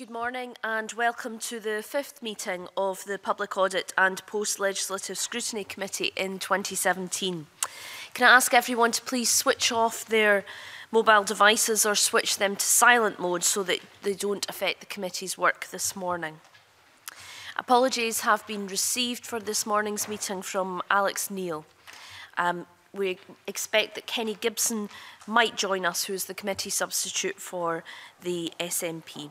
Good morning and welcome to the fifth meeting of the Public Audit and Post-Legislative Scrutiny Committee in 2017. Can I ask everyone to please switch off their mobile devices or switch them to silent mode so that they don't affect the committee's work this morning. Apologies have been received for this morning's meeting from Alex Neil. We expect that Kenny Gibson might join us, who is the committee substitute for the SNP.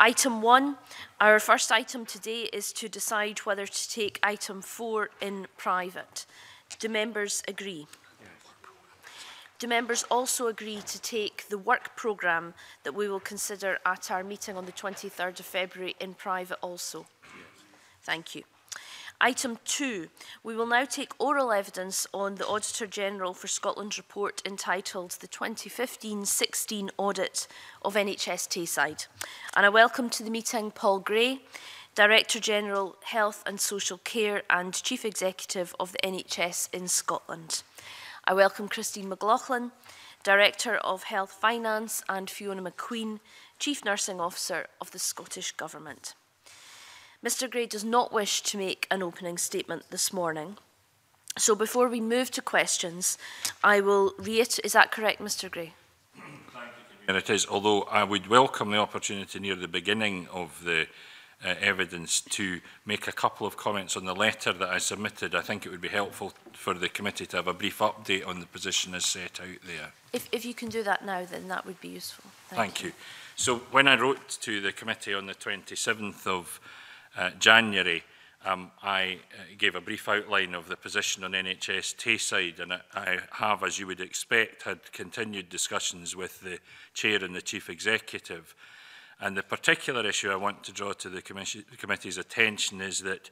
Item 1, our first item today is to decide whether to take item 4 in private. Do members agree? Do members also agree to take the work programme that we will consider at our meeting on the 23rd of February in private also? Yes. Thank you. Item 2. We will now take oral evidence on the Auditor General for Scotland report entitled The 2015-16 Audit of NHS Tayside. And I welcome to the meeting Paul Gray, Director General, Health and Social Care and Chief Executive of the NHS in Scotland. I welcome Christine McLaughlin, Director of Health Finance, and Fiona McQueen, Chief Nursing Officer of the Scottish Government. Mr Gray does not wish to make an opening statement this morning. So before we move to questions, I will reiterate, is that correct, Mr Gray? Thank you, it is, although I would welcome the opportunity near the beginning of the evidence to make a couple of comments on the letter that I submitted. I think it would be helpful for the committee to have a brief update on the position as set out there. If you can do that now, then that would be useful. Thank you. So when I wrote to the committee on the 27th of January, I gave a brief outline of the position on NHS Tayside, and I have, as you would expect, had continued discussions with the Chair and the Chief Executive. And the particular issue I want to draw to the committee's attention is that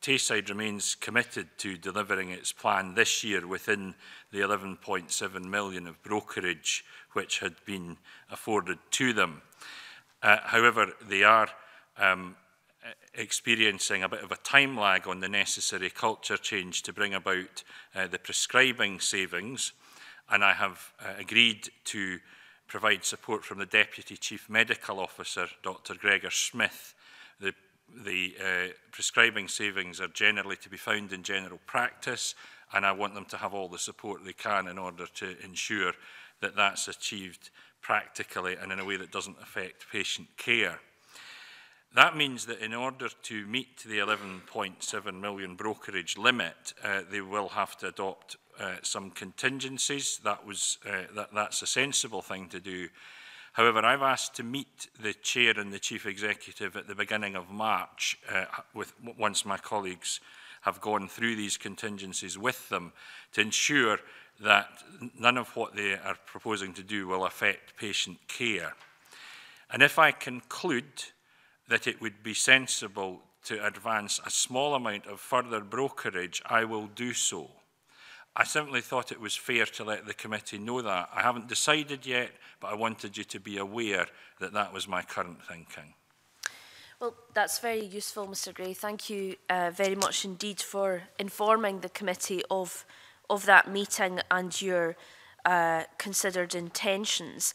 Tayside remains committed to delivering its plan this year within the £11.7 million of brokerage which had been afforded to them. However, they are experiencing a bit of a time lag on the necessary culture change to bring about the prescribing savings, and I have agreed to provide support from the Deputy Chief Medical Officer, Dr. Gregor Smith. The prescribing savings are generally to be found in general practice, and I want them to have all the support they can in order to ensure that that's achieved practically and in a way that doesn't affect patient care. That means that in order to meet the 11.7 million brokerage limit, they will have to adopt some contingencies. That's a sensible thing to do. However, I've asked to meet the Chair and the Chief Executive at the beginning of March, once my colleagues have gone through these contingencies with them, to ensure that none of what they are proposing to do will affect patient care. And if I conclude that it would be sensible to advance a small amount of further brokerage, I will do so. I simply thought it was fair to let the committee know that. I haven't decided yet, but I wanted you to be aware that that was my current thinking. Well, that's very useful, Mr Gray. Thank you very much indeed for informing the committee of that meeting and your considered intentions.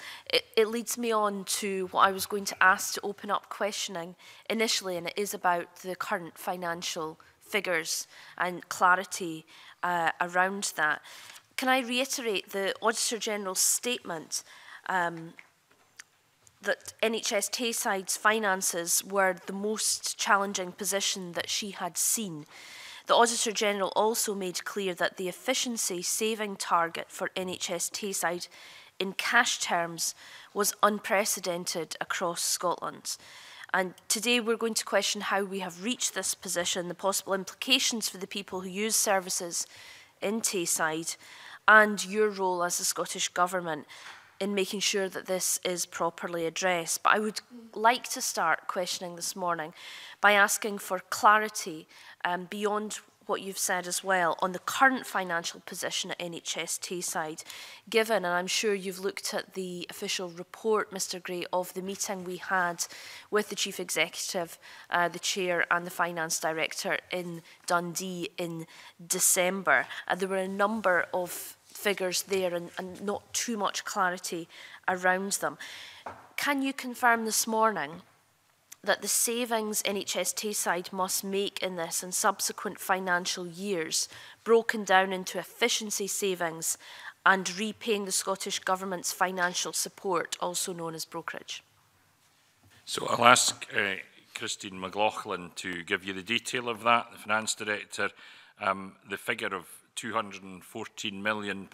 It leads me on to what I was going to ask to open up questioning initially, and it is about the current financial figures and clarity around that. Can I reiterate the Auditor General's statement that NHS Tayside's finances were the most challenging position that she had seen? The Auditor General also made clear that the efficiency saving target for NHS Tayside in cash terms was unprecedented across Scotland. And today we're going to question how we have reached this position, the possible implications for the people who use services in Tayside, and your role as the Scottish Government in making sure that this is properly addressed. But I would like to start questioning this morning by asking for clarity beyond what you've said as well on the current financial position at NHS Tayside, given, and I'm sure you've looked at the official report, Mr Gray, of the meeting we had with the Chief Executive, the Chair and the Finance Director in Dundee in December. There were a number of figures there and not too much clarity around them. Can you confirm this morning that the savings NHS Tayside must make in this and subsequent financial years, broken down into efficiency savings and repaying the Scottish Government's financial support, also known as brokerage? So I'll ask Christine McLaughlin to give you the detail of that, the Finance Director. The figure of £214 million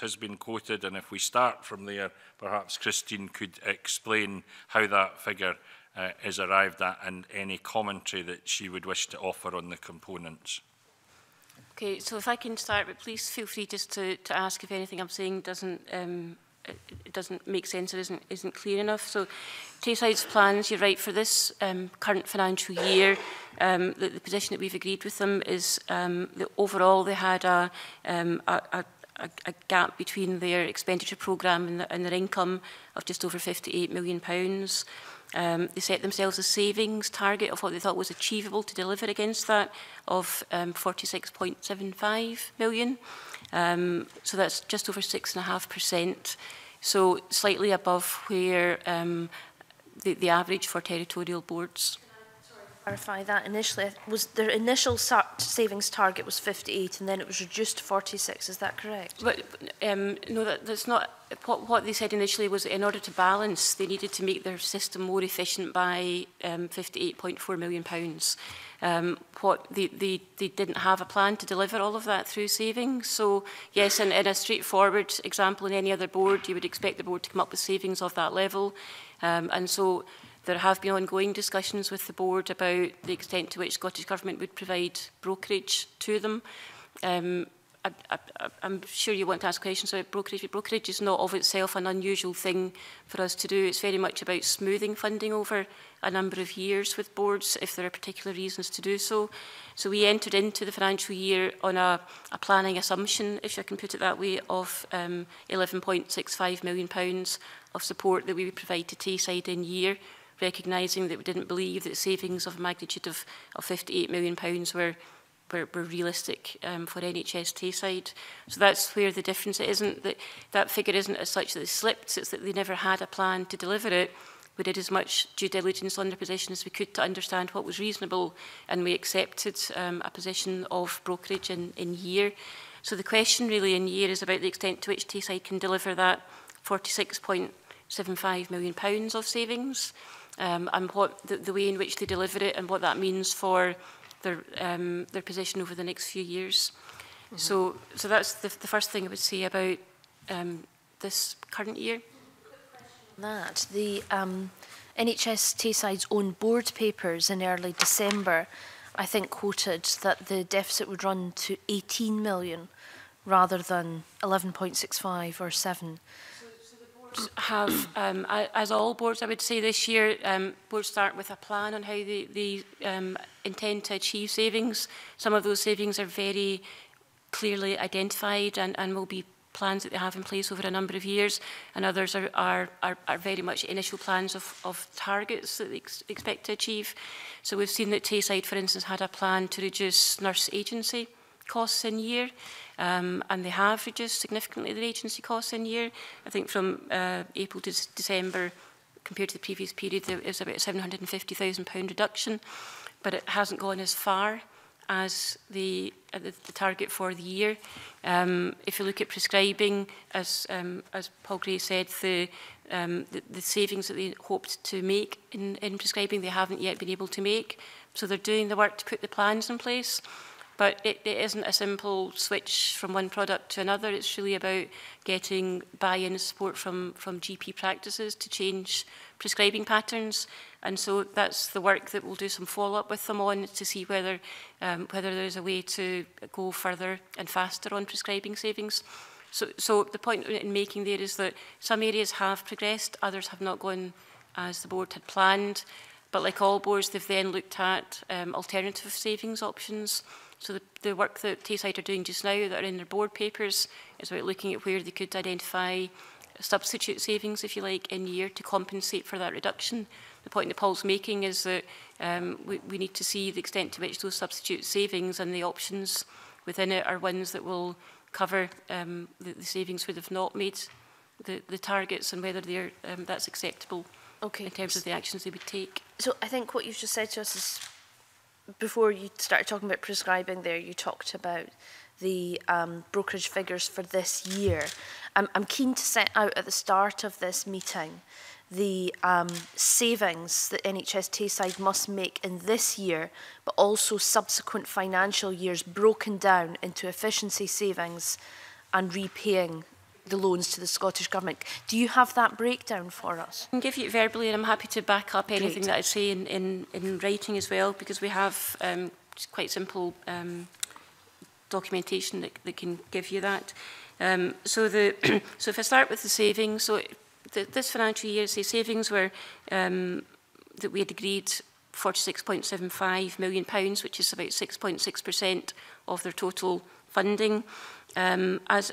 has been quoted, and if we start from there, perhaps Christine could explain how that figure is arrived at and any commentary that she would wish to offer on the components. Okay, so if I can start, but please feel free just to ask if anything I'm saying doesn't make sense or isn't clear enough. So Tayside's plans, you're right, for this current financial year, the position that we've agreed with them is that overall they had a gap between their expenditure programme and their income of just over £58 million. They set themselves a savings target of what they thought was achievable to deliver against that of 46.75 million. So that's just over 6.5%. So slightly above where the average for territorial boards. Clarify that initially. Was their initial savings target was 58 and then it was reduced to 46, is that correct? But, no, that's not... What they said initially was in order to balance, they needed to make their system more efficient by £58.4 million. They didn't have a plan to deliver all of that through savings. So, yes, in a straightforward example in any other board, you would expect the board to come up with savings of that level. And so... There have been ongoing discussions with the board about the extent to which Scottish Government would provide brokerage to them. I'm sure you want to ask questions about brokerage, but brokerage is not of itself an unusual thing for us to do. It's very much about smoothing funding over a number of years with boards if there are particular reasons to do so. So we entered into the financial year on a planning assumption, if I can put it that way, of £11.65 million of support that we would provide to Tayside in year, recognising that we didn't believe that savings of a magnitude of £58 million were realistic for NHS Tayside. So that's where the difference isn't. That figure isn't as such that it slipped, it's that they never had a plan to deliver it. We did as much due diligence on their position as we could to understand what was reasonable, and we accepted a position of brokerage in year. So the question really in year is about the extent to which Tayside can deliver that £46.75 million of savings. And what the way in which they deliver it and what that means for their position over the next few years. Mm-hmm. So that's the first thing I would say about this current year. That the NHS Tayside's own board papers in early December, I think, quoted that the deficit would run to 18 million rather than 11.65 or 7. Have, as all boards, I would say this year, boards start with a plan on how they intend to achieve savings. Some of those savings are very clearly identified and will be plans that they have in place over a number of years, and others are very much initial plans of targets that they expect to achieve. So we've seen that Tayside, for instance, had a plan to reduce nurse agency costs in year, and they have reduced significantly their agency costs in year. I think from April to December, compared to the previous period, there is about a £750,000 reduction, but it hasn't gone as far as the target for the year. If you look at prescribing, as Paul Gray said, the savings that they hoped to make in prescribing, they haven't yet been able to make. So they're doing the work to put the plans in place. But it isn't a simple switch from one product to another. It's really about getting buy-in and support from GP practices to change prescribing patterns. And so that's the work that we'll do some follow-up with them on to see whether there's a way to go further and faster on prescribing savings. So the point in making there is that some areas have progressed, others have not gone as the board had planned. But like all boards, they've then looked at alternative savings options. So the work that Tayside are doing just now that are in their board papers is about looking at where they could identify substitute savings, if you like, in year to compensate for that reduction. The point that Paul's making is that we need to see the extent to which those substitute savings and the options within it are ones that will cover the savings would have not made the targets, and whether they're, that's acceptable in terms of the actions they would take. So I think what you've just said to us is, before you started talking about prescribing there, you talked about the brokerage figures for this year. I'm keen to set out at the start of this meeting the savings that NHS Tayside must make in this year, but also subsequent financial years, broken down into efficiency savings and repaying the loans to the Scottish Government. Do you have that breakdown for us? I can give you it verbally, and I'm happy to back up anything that I say in writing as well, because we have quite simple documentation that can give you that. So if I start with the savings, so this financial year, the savings were that we had agreed £46.75 million, which is about 6.6% of their total funding. As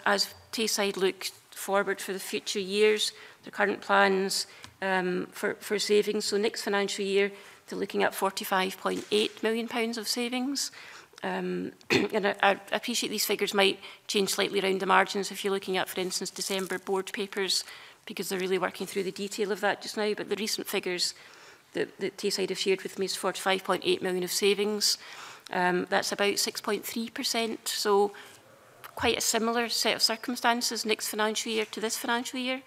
Tayside look forward for the future years, their current plans for savings, so next financial year, they're looking at £45.8 million of savings. And I appreciate these figures might change slightly around the margins if you're looking at, for instance, December board papers, because they're really working through the detail of that just now. But the recent figures that Tayside have shared with me is £45.8 million of savings. That's about 6.3%, so quite a similar set of circumstances next financial year to this financial year.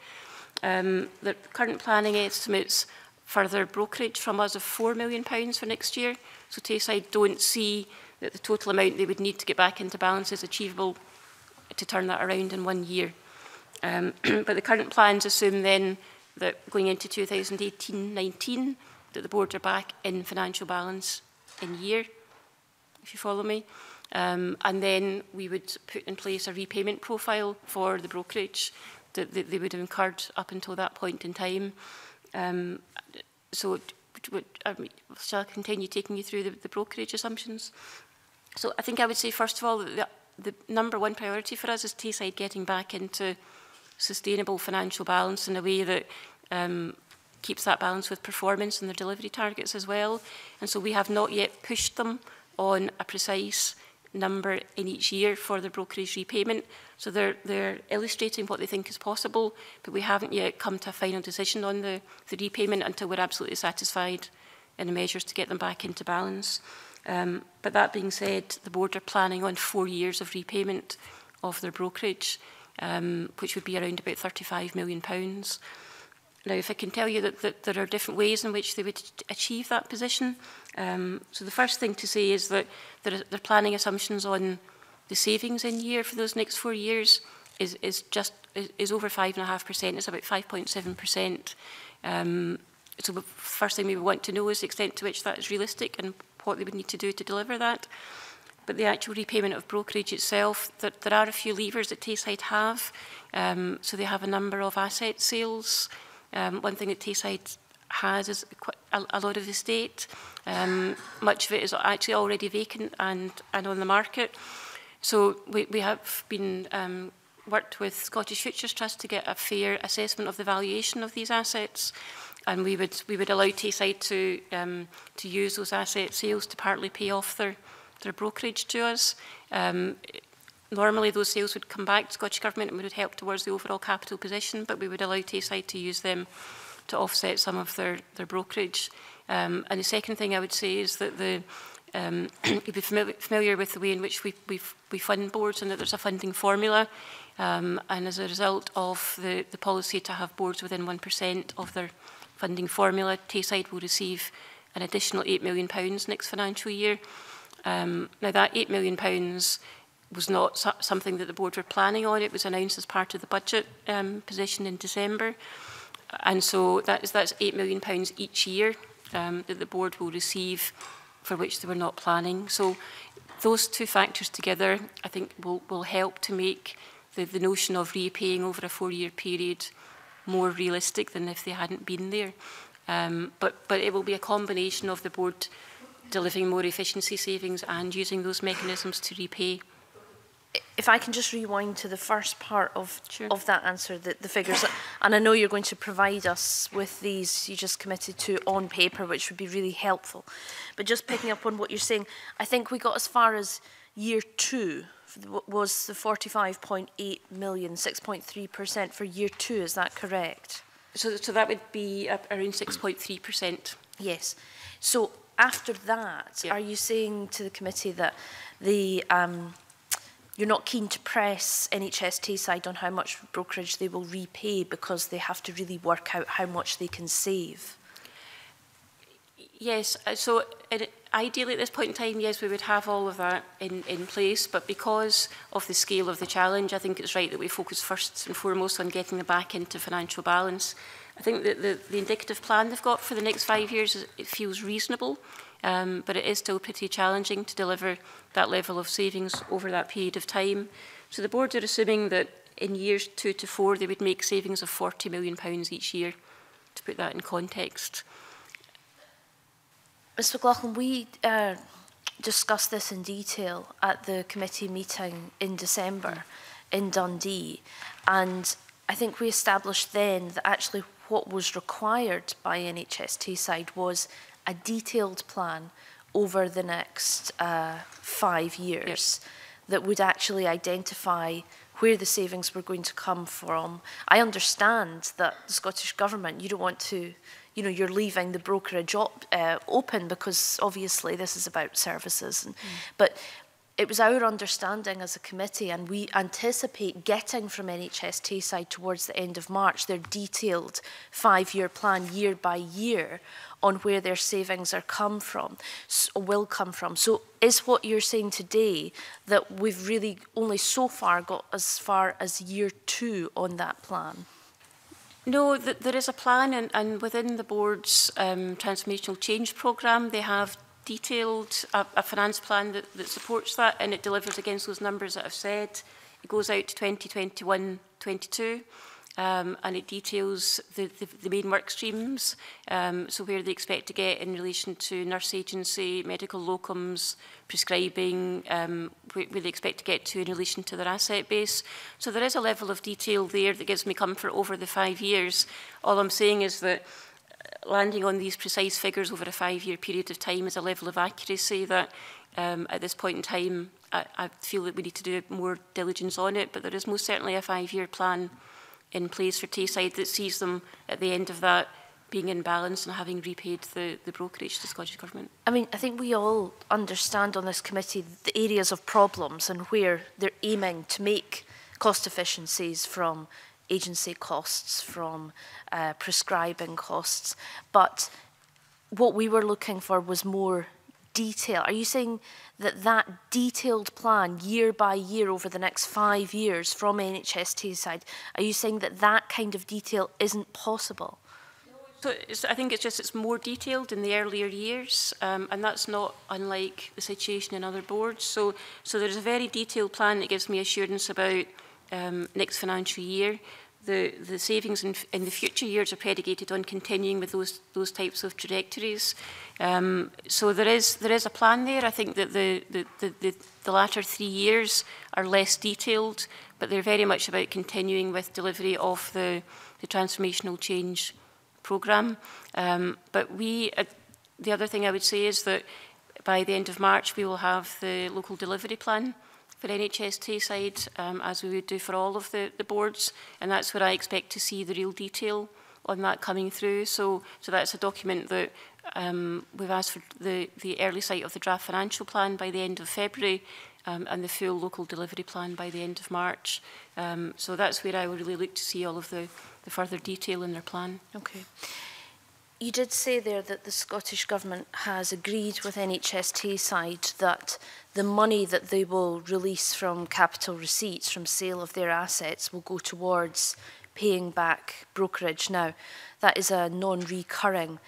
The current planning estimates further brokerage from us of £4 million for next year, so Tayside don't see that the total amount they would need to get back into balance is achievable to turn that around in 1 year. But the current plans assume then that going into 2018-19, that the board are back in financial balance in year, if you follow me. And then we would put in place a repayment profile for the brokerage that they would have incurred up until that point in time. Shall I continue taking you through the brokerage assumptions? So I think I would say, first of all, that the number one priority for us is Tayside getting back into sustainable financial balance in a way that keeps that balance with performance and their delivery targets as well. And so we have not yet pushed them on a precise number in each year for the brokerage repayment. So they're illustrating what they think is possible, but we haven't yet come to a final decision on the repayment until we're absolutely satisfied in the measures to get them back into balance. But that being said, the board are planning on 4 years of repayment of their brokerage, which would be around about £35 million. Now, if I can tell you that there are different ways in which they would achieve that position. So the first thing to say is that their planning assumptions on the savings in year for those next 4 years is over 5.5%. It's about 5.7%. So the first thing we want to know is the extent to which that is realistic and what they would need to do to deliver that. But the actual repayment of brokerage itself, there are a few levers that Tayside have. So they have a number of asset sales. One thing that Tayside has is quite a lot of estate. Much of it is actually already vacant and on the market. So we have been worked with Scottish Futures Trust to get a fair assessment of the valuation of these assets, and we would allow Tayside to use those asset sales to partly pay off their brokerage to us. Normally, those sales would come back to Scottish Government and would help towards the overall capital position, but we would allow Tayside to use them to offset some of their brokerage. And the second thing I would say is that you'd be familiar with the way in which we fund boards, and that there's a funding formula. And as a result of the policy to have boards within 1% of their funding formula, Tayside will receive an additional £8 million next financial year. Now, that £8 million was not something that the board were planning on. It was announced as part of the budget position in December. And so that's £8 million each year that the board will receive, for which they were not planning. So those two factors together, I think, will help to make the notion of repaying over a 4-year period more realistic than if they hadn't been there. But it will be a combination of the board delivering more efficiency savings and using those mechanisms to repay. If I can just rewind to the first part of that answer, the figures, and I know you're going to provide us with these you just committed to on paper, which would be really helpful. But just picking up on what you're saying, I think we got as far as year 2 was the £45.8 million, 6.3% for year two, is that correct? So that would be around 6.3%. Yes. So after that, yep. Are you saying to the committee that the, you're not keen to press NHS Tayside on how much brokerage they will repay because they have to really work out how much they can save? Yes. So ideally at this point in time, yes, we would have all of that in place. But because of the scale of the challenge, I think it's right that we focus first and foremost on getting them back into financial balance. I think that the indicative plan they've got for the next 5 years, it feels reasonable. But it is still pretty challenging to deliver that level of savings over that period of time. So the board are assuming that in years 2 to 4, they would make savings of £40 million each year, to put that in context. Ms McLaughlin, we discussed this in detail at the committee meeting in December in Dundee, and I think we established then that actually what was required by NHS Tayside was a detailed plan over the next 5 years that would actually identify where the savings were going to come from. I understand that the Scottish Government, you don't want to, you know, you're leaving the brokerage open because obviously this is about services. And, but it was our understanding as a committee, and we anticipate getting from NHS Tayside towards the end of March their detailed 5-year plan year by year on where their savings are come from, will come from. So is what you're saying today that we've really only so far got as far as year 2 on that plan? No, there is a plan, and within the board's transformational change programme, they have detailed a finance plan that supports that, and it delivers against those numbers that I've said. It goes out to 2021-22, and it details the main work streams, so where they expect to get in relation to nurse agency, medical locums, prescribing, where they expect to get to in relation to their asset base. So there is a level of detail there that gives me comfort over the 5 years. All I'm saying is that landing on these precise figures over a 5-year period of time is a level of accuracy that at this point in time I feel that we need to do more diligence on it, but there is most certainly a 5-year plan in place for Tayside that sees them at the end of that being in balance and having repaid the brokerage to the Scottish Government. I mean, I think we all understand on this committee the areas of problems and where they're aiming to make cost efficiencies from agency costs, from prescribing costs, but what we were looking for was more detail. Are you saying that that detailed plan year by year over the next 5 years from NHS Tayside, are you saying that that kind of detail isn't possible? So I think it's just it's more detailed in the earlier years, and that's not unlike the situation in other boards. So there's a very detailed plan that gives me assurance about next financial year. The savings in the future years are predicated on continuing with those types of trajectories. So there is a plan there. I think that the latter 3 years are less detailed, but they're very much about continuing with delivery of the transformational change programme. But the other thing I would say is that by the end of March we will have the local delivery plan for NHS Tayside, as we would do for all of the boards, and that's where I expect to see the real detail on that coming through. So that's a document that we've asked for the early sight of the draft financial plan by the end of February, and the full local delivery plan by the end of March. So that's where I will really look to see all of the further detail in their plan. Okay. You did say there that the Scottish Government has agreed with NHS Tayside that the money that they will release from capital receipts from sale of their assets will go towards paying back brokerage. Now, that is a non-recurring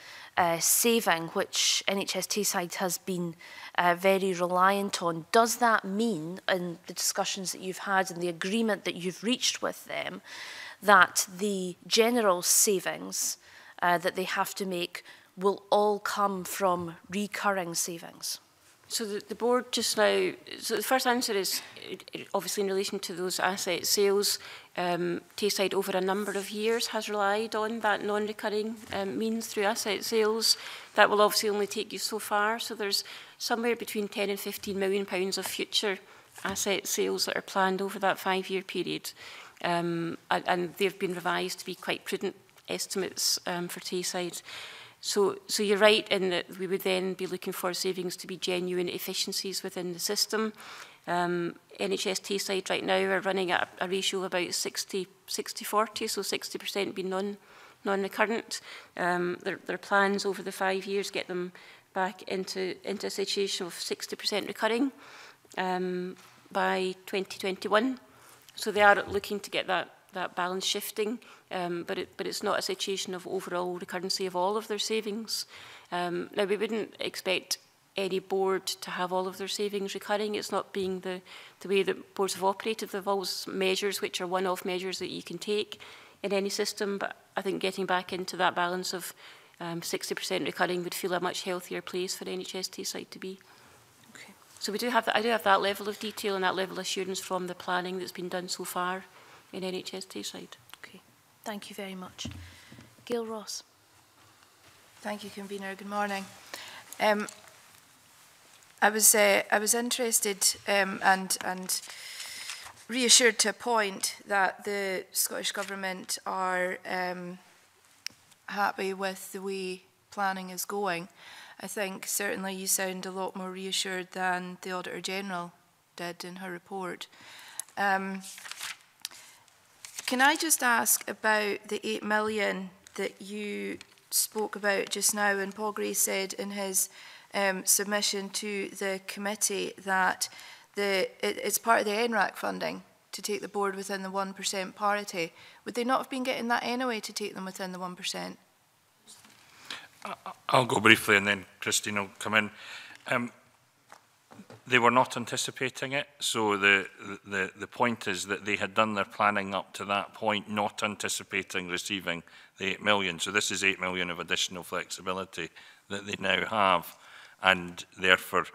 saving, which NHS Tayside has been very reliant on. Does that mean, in the discussions that you've had and the agreement that you've reached with them, that the general savings that they have to make will all come from recurring savings? So the board just now, so the first answer is obviously in relation to those asset sales, Tayside over a number of years has relied on that non-recurring means through asset sales. That will obviously only take you so far. So there's somewhere between £10 and £15 million of future asset sales that are planned over that 5-year period, and they've been revised to be quite prudent estimates for Tayside. So you're right in that we would then be looking for savings to be genuine efficiencies within the system. NHS Tayside right now are running at a ratio of about 60-40, so 60% being non-recurrent. Their plans over the 5 years get them back into a situation of 60% recurring by 2021. So they are looking to get that balance shifting, but it's not a situation of overall recurrency of all of their savings. Now, we wouldn't expect any board to have all of their savings recurring. It's not being the way that boards have operated. They've always measures which are one-off measures that you can take in any system, but I think getting back into that balance of 60% recurring would feel a much healthier place for NHS Tayside to be. Okay. So we do have I do have that level of detail and that level of assurance from the planning that's been done so far in NHS Tayside. Okay, thank you very much. Gail Ross. Thank you, Convener. Good morning. I was interested and reassured to a point that the Scottish Government are happy with the way planning is going. I think certainly you sound a lot more reassured than the Auditor General did in her report. Can I just ask about the £8 million that you spoke about just now? And Paul Gray said in his submission to the committee that it's part of the NRAC funding to take the board within the 1% parity. Would they not have been getting that anyway to take them within the 1%? I'll go briefly and then Christine will come in. They were not anticipating it, so the point is that they had done their planning up to that point, not anticipating receiving the £8 million. So this is £8 million of additional flexibility that they now have, and therefore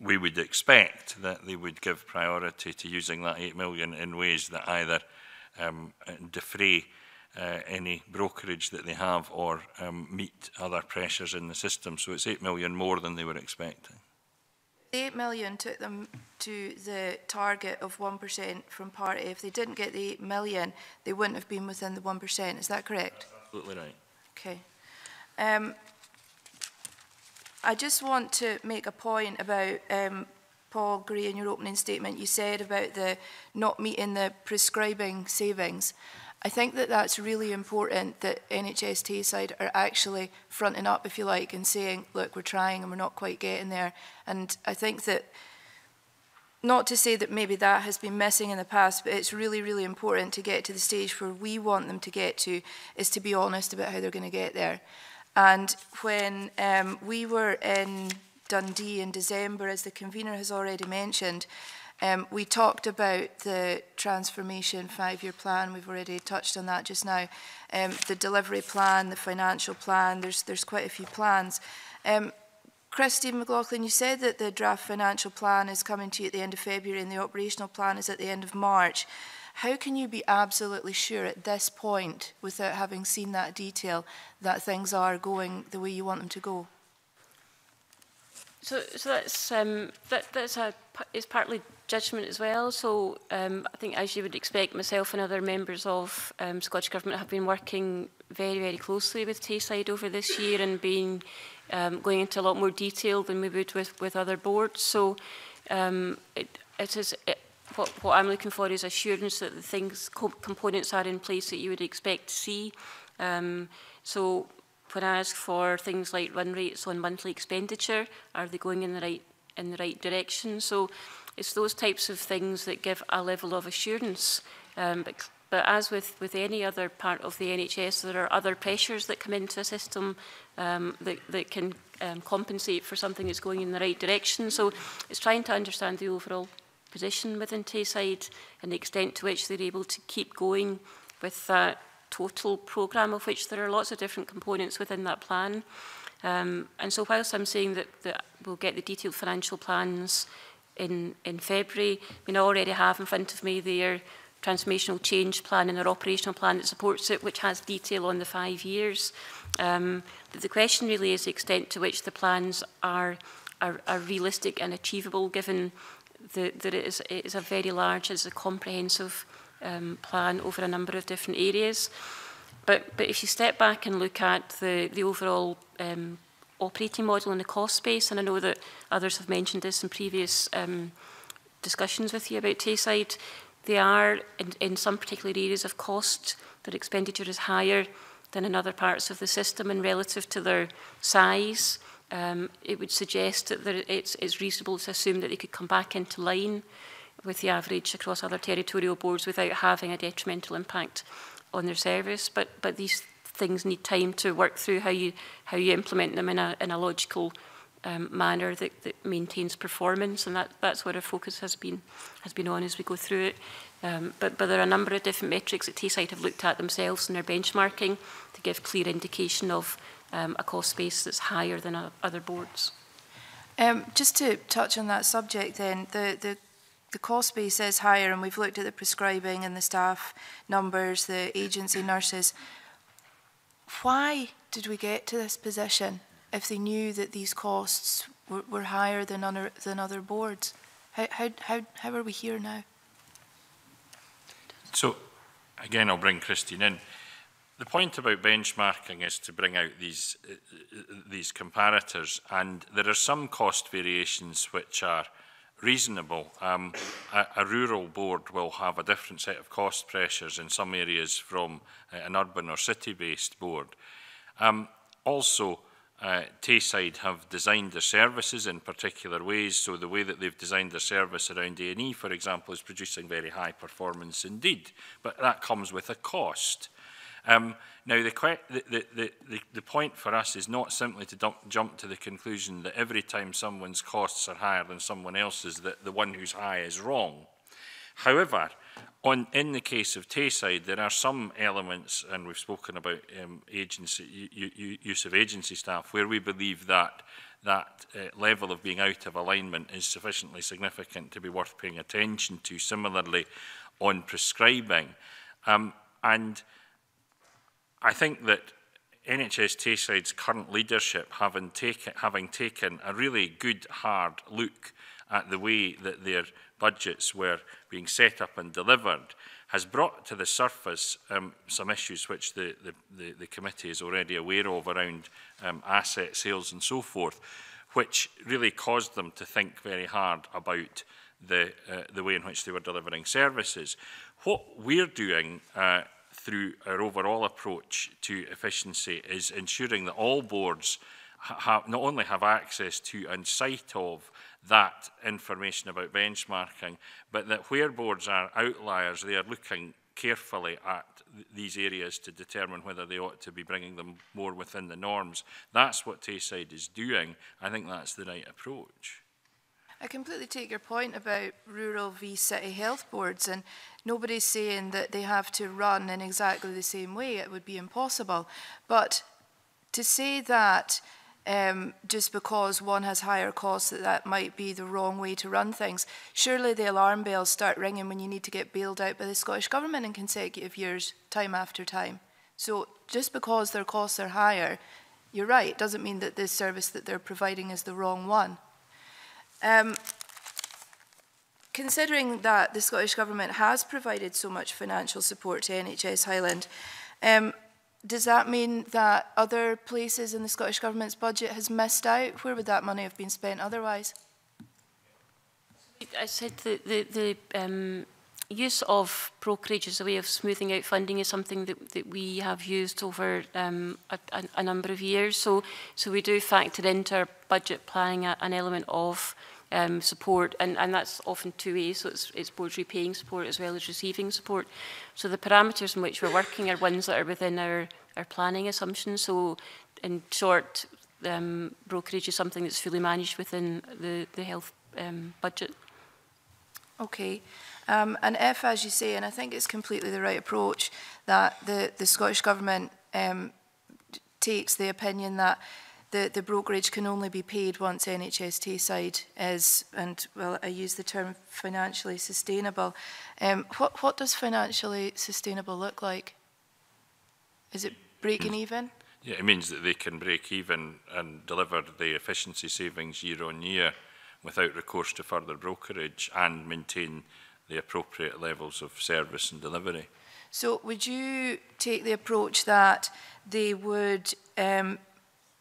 we would expect that they would give priority to using that £8 million in ways that either defray any brokerage that they have or meet other pressures in the system. So it's £8 million more than they were expecting. The £8 million took them to the target of 1% from party. If they didn't get the £8 million, they wouldn't have been within the 1%. Is that correct? That's absolutely right. Okay. I just want to make a point about Paul Gray. In your opening statement, you said about the not meeting the prescribing savings. I think that that's really important, that NHS Tayside are actually fronting up, if you like, and saying, look, we're trying and we're not quite getting there. And I think that, not to say that maybe that has been missing in the past, but it's really, really important to get to the stage where we want them to get to, is to be honest about how they're going to get there. And when we were in Dundee in December, as the convener has already mentioned, we talked about the transformation 5-year plan. We've already touched on that just now. The delivery plan, the financial plan, there's quite a few plans. Christine McLaughlin, you said that the draft financial plan is coming to you at the end of February and the operational plan is at the end of March. How can you be absolutely sure at this point, without having seen that detail, that things are going the way you want them to go? So that's partly judgment as well. So I think, as you would expect, myself and other members of Scottish Government have been working very, very closely with Tayside over this year and been going into a lot more detail than we would with other boards. So What I'm looking for is assurance that the components are in place that you would expect to see. So when I ask for things like run rates on monthly expenditure, are they going in the right direction? So it's those types of things that give a level of assurance. But as with any other part of the NHS, there are other pressures that come into a system that can compensate for something that's going in the right direction. So it's trying to understand the overall position within Tayside and the extent to which they're able to keep going with that total programme, of which there are lots of different components within that plan. And so whilst I'm saying that we'll get the detailed financial plans in February, we now already have in front of me their transformational change plan and their operational plan that supports it, which has detail on the 5 years. But the question really is the extent to which the plans are realistic and achievable given it is a very large, it's a comprehensive plan over a number of different areas. But if you step back and look at the overall operating model and the cost base, and I know that others have mentioned this in previous discussions with you about Tayside, they are, in some particular areas of cost, their expenditure is higher than in other parts of the system, and relative to their size, it would suggest that it's reasonable to assume that they could come back into line with the average across other territorial boards without having a detrimental impact on their service. But these things need time to work through how you implement them in a logical manner that maintains performance, and that's what our focus has been on as we go through it. But there are a number of different metrics that Tayside have looked at themselves in their benchmarking to give clear indication of a cost base that's higher than other boards. Just to touch on that subject then, the cost base is higher, and we've looked at the prescribing and the staff numbers, the agency nurses. Why did we get to this position if they knew that these costs were higher than other boards? How are we here now? So, again, I'll bring Christine in. The point about benchmarking is to bring out these comparators, and there are some cost variations which are reasonable. A rural board will have a different set of cost pressures in some areas from an urban or city-based board. Also, Tayside have designed their services in particular ways, so the way that they've designed their service around A&E, for example, is producing very high performance indeed, but that comes with a cost. Now, the point for us is not simply to jump to the conclusion that every time someone's costs are higher than someone else's, that the one who's high is wrong. However, in the case of Tayside, there are some elements, and we've spoken about use of agency staff, where we believe that level of being out of alignment is sufficiently significant to be worth paying attention to. Similarly, on prescribing, and I think that NHS Tayside's current leadership, having taken a really good hard look at the way that their budgets were being set up and delivered, has brought to the surface some issues which the committee is already aware of around asset sales and so forth, which really caused them to think very hard about the way in which they were delivering services. What we're doing through our overall approach to efficiency is ensuring that all boards not only have access to and sight of that information about benchmarking, but that where boards are outliers, they are looking carefully at these areas to determine whether they ought to be bringing them more within the norms. That's what Tayside is doing. I think that's the right approach. I completely take your point about rural v city health boards, and nobody's saying that they have to run in exactly the same way. It would be impossible. But to say that just because one has higher costs, that might be the wrong way to run things. Surely the alarm bells start ringing when you need to get bailed out by the Scottish Government in consecutive years, time after time. So just because their costs are higher, you're right, it doesn't mean that the service that they're providing is the wrong one. Considering that the Scottish Government has provided so much financial support to NHS Highland, does that mean that other places in the Scottish Government's budget has missed out? Where would that money have been spent otherwise? I said that the use of brokerage as a way of smoothing out funding is something that we have used over a number of years. So we do factor into our budget planning an element of support, and that's often two ways, so it's boards repaying support as well as receiving support. So the parameters in which we're working are ones that are within our planning assumptions. So in short, brokerage is something that's fully managed within the health budget. Okay. And if, as you say, and I think it's completely the right approach, that the Scottish Government takes the opinion that the brokerage can only be paid once NHS Tayside is, and well, I use the term financially sustainable. What does financially sustainable look like? Is it breaking even? Yeah, it means that they can break even and deliver the efficiency savings year on year without recourse to further brokerage and maintain the appropriate levels of service and delivery. So would you take the approach that they would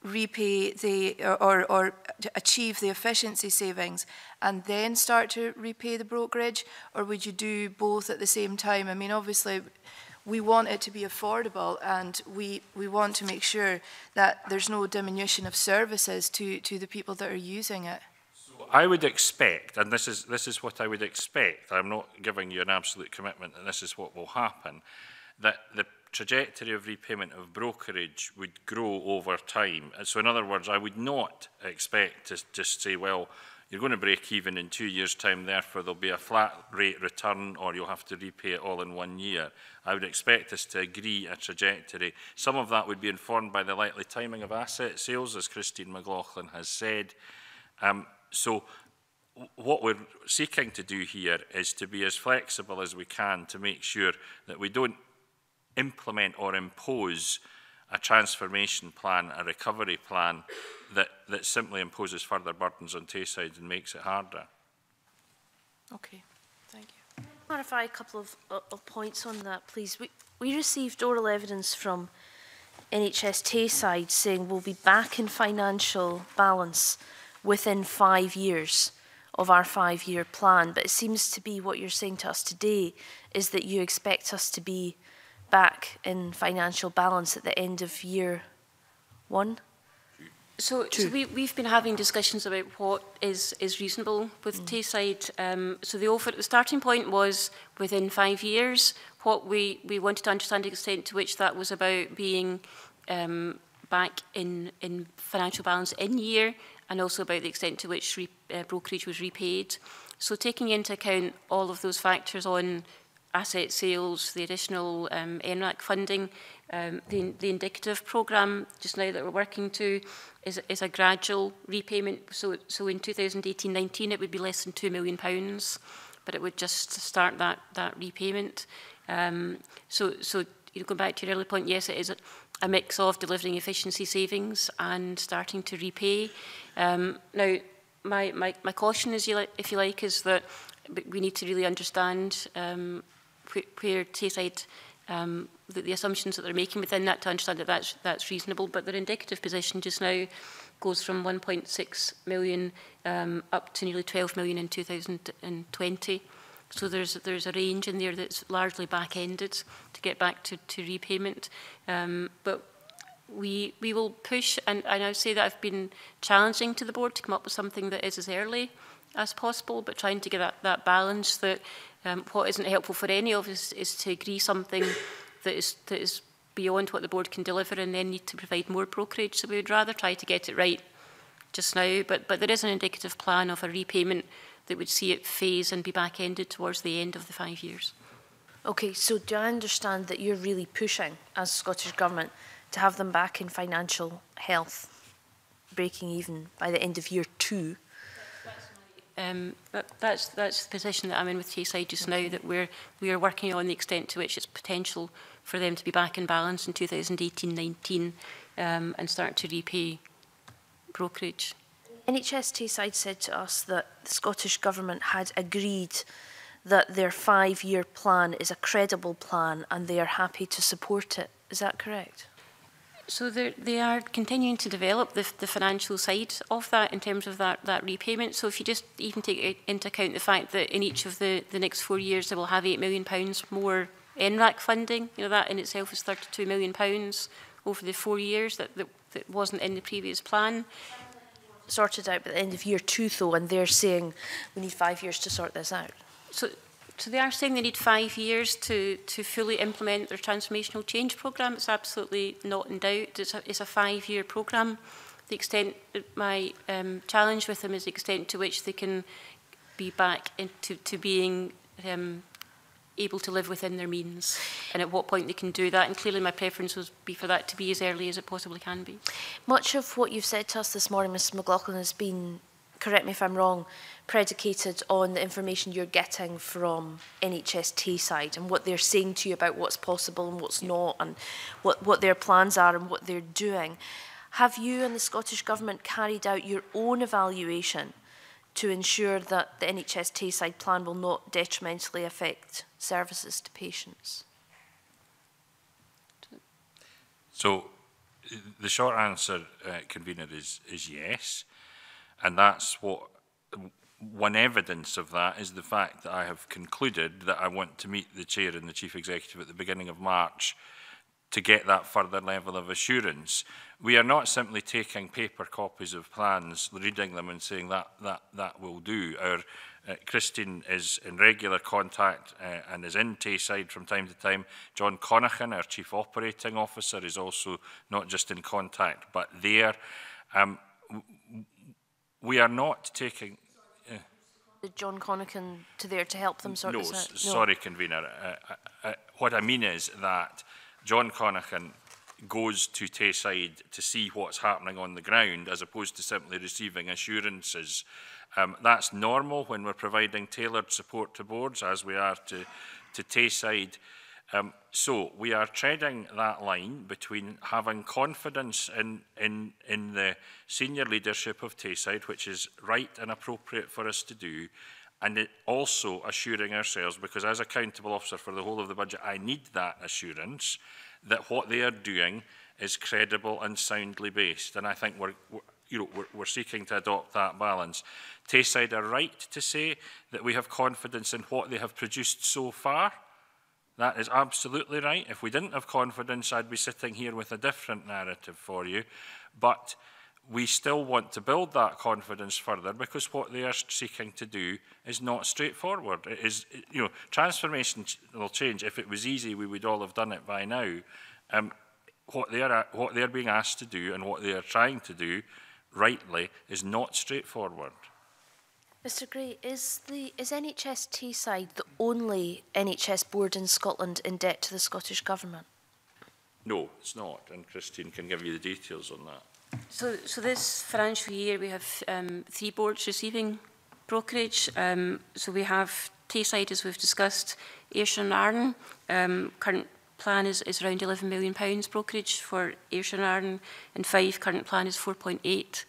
repay the, or achieve the efficiency savings and then start to repay the brokerage, or would you do both at the same time? I mean, obviously, we want it to be affordable, and we want to make sure that there's no diminution of services to the people that are using it. So I would expect, and this is what I would expect, I'm not giving you an absolute commitment that this is what will happen, that the trajectory of repayment of brokerage would grow over time. And so in other words, I would not expect to just say, well, you're going to break even in 2 years' time, therefore there'll be a flat rate return or you'll have to repay it all in 1 year. I would expect us to agree a trajectory. Some of that would be informed by the likely timing of asset sales, as Christine McLaughlin has said. So what we're seeking to do here is to be as flexible as we can to make sure that we don't implement or impose a transformation plan, a recovery plan, that simply imposes further burdens on Tayside and makes it harder. Okay, thank you. Can I clarify a couple of points on that, please? We received oral evidence from NHS Tayside saying we'll be back in financial balance within 5 years of our 5-year plan, but it seems to be what you're saying to us today is that you expect us to be back in financial balance at the end of year one? So we've been having discussions about what is reasonable with Tayside. So the starting point was within 5 years. What we wanted to understand the extent to which that was about being back in financial balance in year, and also about the extent to which brokerage was repaid. So taking into account all of those factors on asset sales, the additional NRAC funding, the indicative programme just now that we're working to is a gradual repayment. So in 2018-19 it would be less than £2 million, but it would just start that repayment. So you know, going back to your earlier point, yes, it is a mix of delivering efficiency savings and starting to repay. Now, my caution, if you like, is that we need to really understand where Tayside, the assumptions that they're making within that, to understand that that's reasonable. But their indicative position just now goes from 1.6 million up to nearly 12 million in 2020. So there's a range in there that's largely back-ended to get back to repayment. But we will push, and I would say that I've been challenging to the board to come up with something that is as early as possible, but trying to get that balance that what isn't helpful for any of us is to agree something that is beyond what the board can deliver and then need to provide more brokerage. So we would rather try to get it right just now, but there is an indicative plan of a repayment that would see it phase and be back-ended towards the end of the 5 years. Okay, so do I understand that you're really pushing, as Scottish Government, to have them back in financial health, breaking even by the end of year 2? That's the position that I'm in with Tayside just now, that we are working on the extent to which it's potential for them to be back in balance in 2018-19 and start to repay brokerage. NHS Tayside said to us that the Scottish Government had agreed that their 5-year plan is a credible plan and they are happy to support it. Is that correct? So they are continuing to develop the financial side of that in terms of that repayment. So if you just even take into account the fact that in each of the next 4 years they will have £8 million more NRAC funding, you know, that in itself is £32 million over the 4 years that wasn't in the previous plan. Sorted out by the end of year 2, though, and they're saying we need 5 years to sort this out. So they are saying they need 5 years to fully implement their transformational change programme. It's absolutely not in doubt. It's a 5-year programme. The extent, my challenge with them is the extent to which they can be back into being able to live within their means, and at what point they can do that. And clearly my preference would be for that to be as early as it possibly can be. Much of what you've said to us this morning, Mrs McLaughlin, has been, correct me if I'm wrong, predicated on the information you're getting from NHS Tayside and what they're saying to you about what's possible and what's not, and what their plans are and what they're doing. Have you and the Scottish Government carried out your own evaluation to ensure that the NHS Tayside plan will not detrimentally affect services to patients? So the short answer, convener, is yes. And that's what, one evidence of that is the fact that I have concluded that I want to meet the chair and the chief executive at the beginning of March to get that further level of assurance. We are not simply taking paper copies of plans, reading them and saying that that will do. Our Christine is in regular contact and is in Tayside from time to time. John Connachan, our Chief Operating Officer, is also not just in contact but there. We are not taking... Did John Connachan to there to help them sort this out? No, sorry, convener. What I mean is that John Connachan goes to Tayside to see what's happening on the ground as opposed to simply receiving assurances. That's normal when we're providing tailored support to boards, as we are to Tayside. So we are treading that line between having confidence in the senior leadership of Tayside, which is right and appropriate for us to do, and it also assuring ourselves, because as accountable officer for the whole of the budget, I need that assurance that what they are doing is credible and soundly based. And I think we're seeking to adopt that balance. Tayside are right to say that we have confidence in what they have produced so far. That is absolutely right. If we didn't have confidence, I'd be sitting here with a different narrative for you. But we still want to build that confidence further, because what they are seeking to do is not straightforward. It is, you know, transformational change. If it was easy, we would all have done it by now. What they are being asked to do and what they are trying to do, rightly, is not straightforward. Mr Gray, is NHS Tayside the only NHS board in Scotland in debt to the Scottish Government? No, it's not, and Christine can give you the details on that. So this financial year we have three boards receiving brokerage. So we have Tayside, as we've discussed, Ayrshire and Arran. Current plan is around £11 million brokerage for Ayrshire and Arran, and Fife current plan is £4.8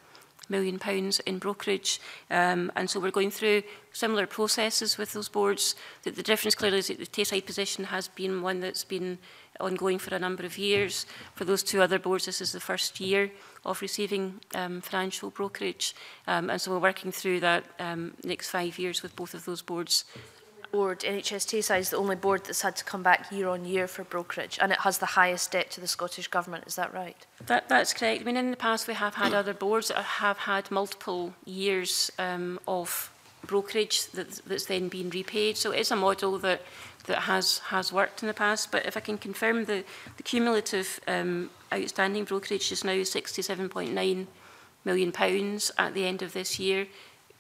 million in brokerage. And so we're going through similar processes with those boards. The difference clearly is that the Tayside position has been one that's been ongoing for a number of years. For those two other boards, this is the first year of receiving financial brokerage, and so we're working through that next 5 years with both of those boards. NHS Tayside is the only board that's had to come back year on year for brokerage, and it has the highest debt to the Scottish Government, is that right? That's correct. I mean, in the past we have had other boards that have had multiple years of brokerage that's then been repaid, so it's a model that has worked in the past. But if I can confirm, the cumulative outstanding brokerage is now £67.9 million at the end of this year.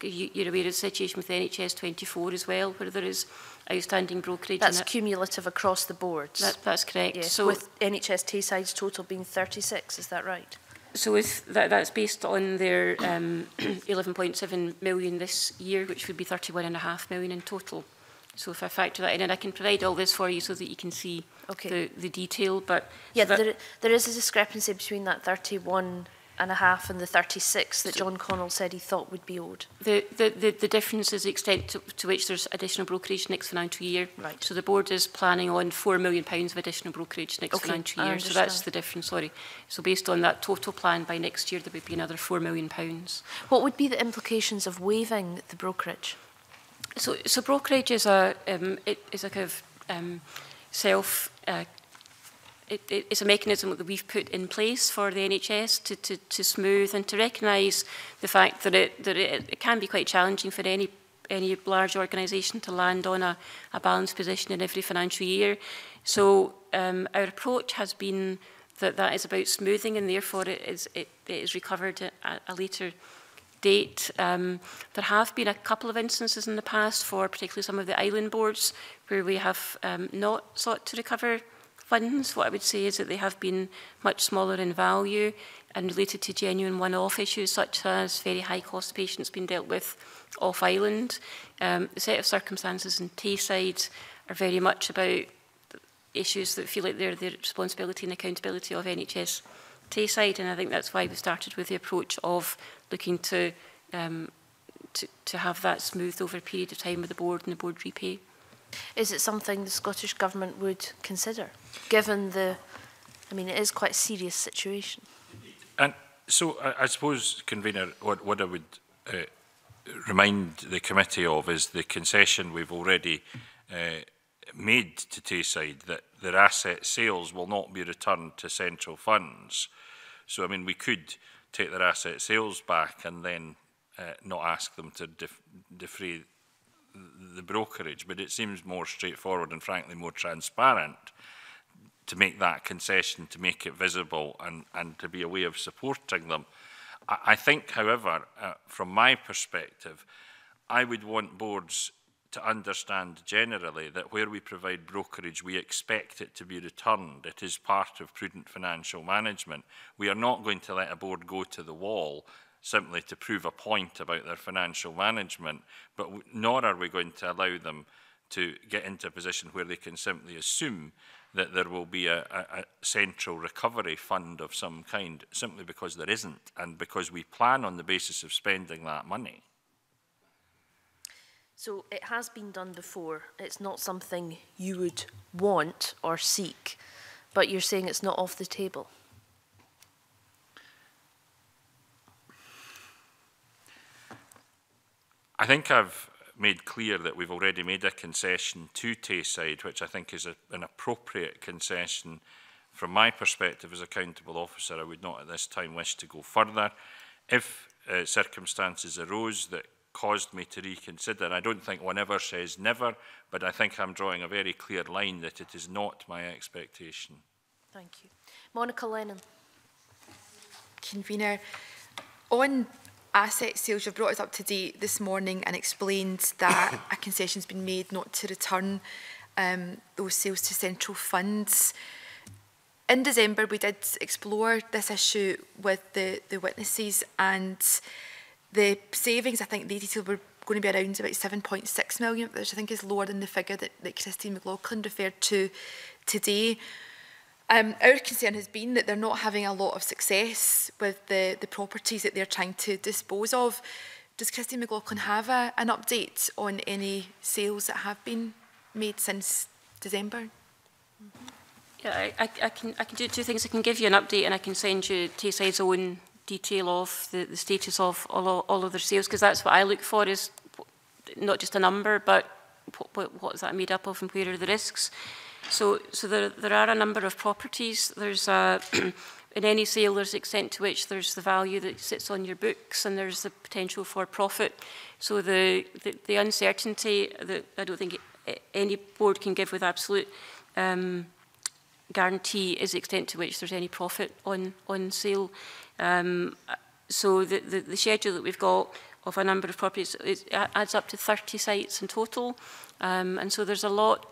You're aware of the situation with NHS 24 as well, where there is outstanding brokerage. That's cumulative across the boards. That's correct. Yes. So with NHS Tayside's total being 36, is that right? So with that's based on their 11.7 million this year, which would be 31.5 million in total. So if I factor that in, and I can provide all this for you so that you can see the detail. But yeah, so there is a discrepancy between that 31.5 and the 36 that John Connell said he thought would be owed. The difference is the extent to which there's additional brokerage next financial year. Right. So the board is planning on £4 million of additional brokerage next financial year. So that's the difference, sorry. So based on that total plan, by next year there would be another £4 million. What would be the implications of waiving the brokerage? So brokerage is a kind of it's a mechanism that we've put in place for the NHS to smooth and to recognise the fact that it can be quite challenging for any large organisation to land on a balanced position in every financial year. So our approach has been that is about smoothing, and therefore it is recovered at a later date. There have been a couple of instances in the past, for particularly some of the island boards, where we have not sought to recover funds. What I would say is that they have been much smaller in value and related to genuine one-off issues, such as very high-cost patients being dealt with off-island. The set of circumstances in Tayside are very much about issues that feel like they're the responsibility and accountability of NHS Tayside, and I think that's why we started with the approach of looking to to have that smoothed over a period of time with the board and the board repay. Is it something the Scottish Government would consider, given the, I mean, it is quite a serious situation? And so I suppose, Convener, what I would remind the committee of is the concession we've already made to Tayside, that their asset sales will not be returned to central funds. So, I mean, we could take their asset sales back and then not ask them to defray the brokerage, but it seems more straightforward and frankly more transparent to make that concession, to make it visible and to be a way of supporting them. I think, however, from my perspective, I would want boards to understand generally that where we provide brokerage, we expect it to be returned. It is part of prudent financial management. We are not going to let a board go to the wall simply to prove a point about their financial management, but nor are we going to allow them to get into a position where they can simply assume that there will be a central recovery fund of some kind, simply because there isn't, and because we plan on the basis of spending that money. So it has been done before. It's not something you would want or seek, but you're saying it's not off the table. I think I've made clear that we've already made a concession to Tayside, which I think is an appropriate concession. From my perspective as accountable officer, I would not at this time wish to go further. If circumstances arose that caused me to reconsider. I don't think one ever says never, but I think I'm drawing a very clear line that it is not my expectation. Thank you. Monica Lennon. Convener, on asset sales, you've brought us up to date this morning and explained that a concession's been made not to return those sales to central funds. In December, we did explore this issue with the witnesses, and the savings, I think, they detailed were going to be around about £7.6 million, which I think is lower than the figure that Christine McLaughlin referred to today. Our concern has been that they're not having a lot of success with the properties that they're trying to dispose of. Does Christine McLaughlin have an update on any sales that have been made since December? Yeah, I can do two things. I can give you an update and I can send you Tayside's own detail of the status of all of their sales, because that's what I look for, is not just a number, but what is that made up of and where are the risks. So there are a number of properties. There's in any sale, there's the extent to which there's the value that sits on your books, and there's the potential for profit. So the uncertainty that I don't think any board can give with absolute guarantee is the extent to which there's any profit on sale. So the schedule that we've got of a number of properties, it adds up to 30 sites in total, and so there's a lot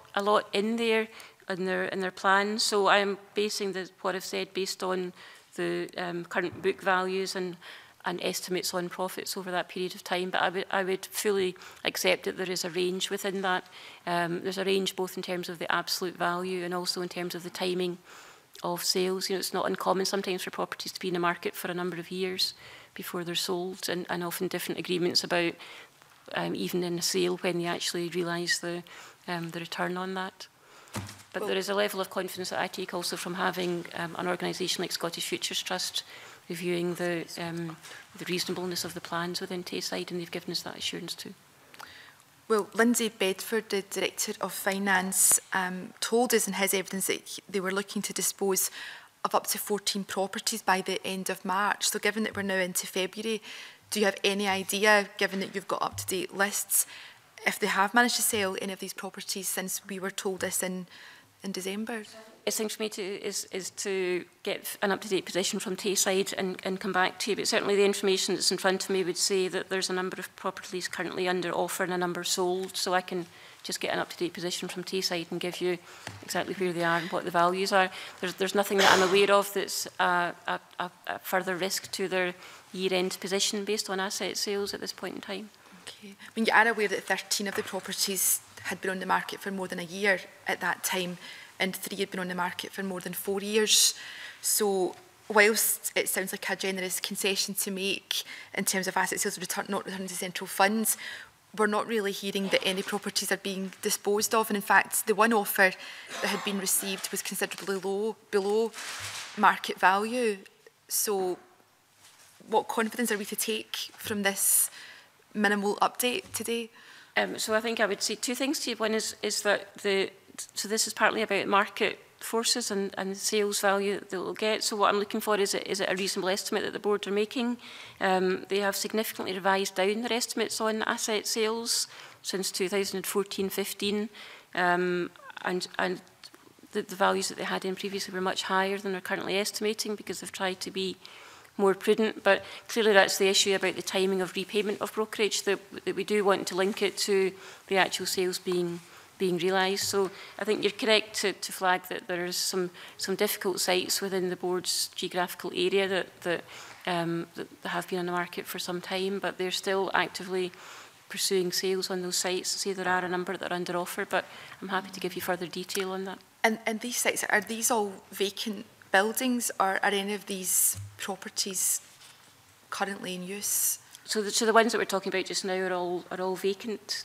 in there in their plans. So I am basing what I've said based on the current book values and estimates on profits over that period of time. But I would fully accept that there is a range within that. There's a range both in terms of the absolute value and also in terms of the timing of sales. You know, it's not uncommon sometimes for properties to be in the market for a number of years before they're sold, and often different agreements about even in a sale when they actually realise the return on that. But there is a level of confidence that I take also from having an organisation like Scottish Futures Trust reviewing the reasonableness of the plans within Tayside, and they've given us that assurance too. Well, Lindsay Bedford, the Director of Finance, told us in his evidence that they were looking to dispose of up to 14 properties by the end of March. So given that we're now into February, do you have any idea, given that you've got up-to-date lists, if they have managed to sell any of these properties since we were told this in December? It's thing for me is to get an up-to-date position from Tayside and come back to you. But certainly the information that's in front of me would say that there's a number of properties currently under offer and a number sold. So I can just get an up-to-date position from Tayside and give you exactly where they are and what the values are. There's nothing that I'm aware of that's a further risk to their year-end position based on asset sales at this point in time. Okay. I mean, you are aware that 13 of the properties had been on the market for more than a year at that time, and 3 had been on the market for more than 4 years. So whilst it sounds like a generous concession to make in terms of asset sales not returning to central funds, we're not really hearing that any properties are being disposed of. And in fact, the one offer that had been received was considerably low, below market value. So what confidence are we to take from this minimal update today? So I think I would say two things to you. One is that so this is partly about market forces and sales value that they'll get. So what I'm looking for is it a reasonable estimate that the board are making? They have significantly revised down their estimates on asset sales since 2014-15, and the values that they had in previously were much higher than they're currently estimating because they've tried to be more prudent. But clearly that's the issue about the timing of repayment of brokerage, that we do want to link it to the actual sales being realised. So I think you're correct to flag that there is some difficult sites within the board's geographical area that have been on the market for some time, but they're still actively pursuing sales on those sites. Say there are a number that are under offer, but I'm happy to give you further detail on that. And these sites, are these all vacant buildings, or are any of these properties currently in use? So the ones that we're talking about just now are all vacant.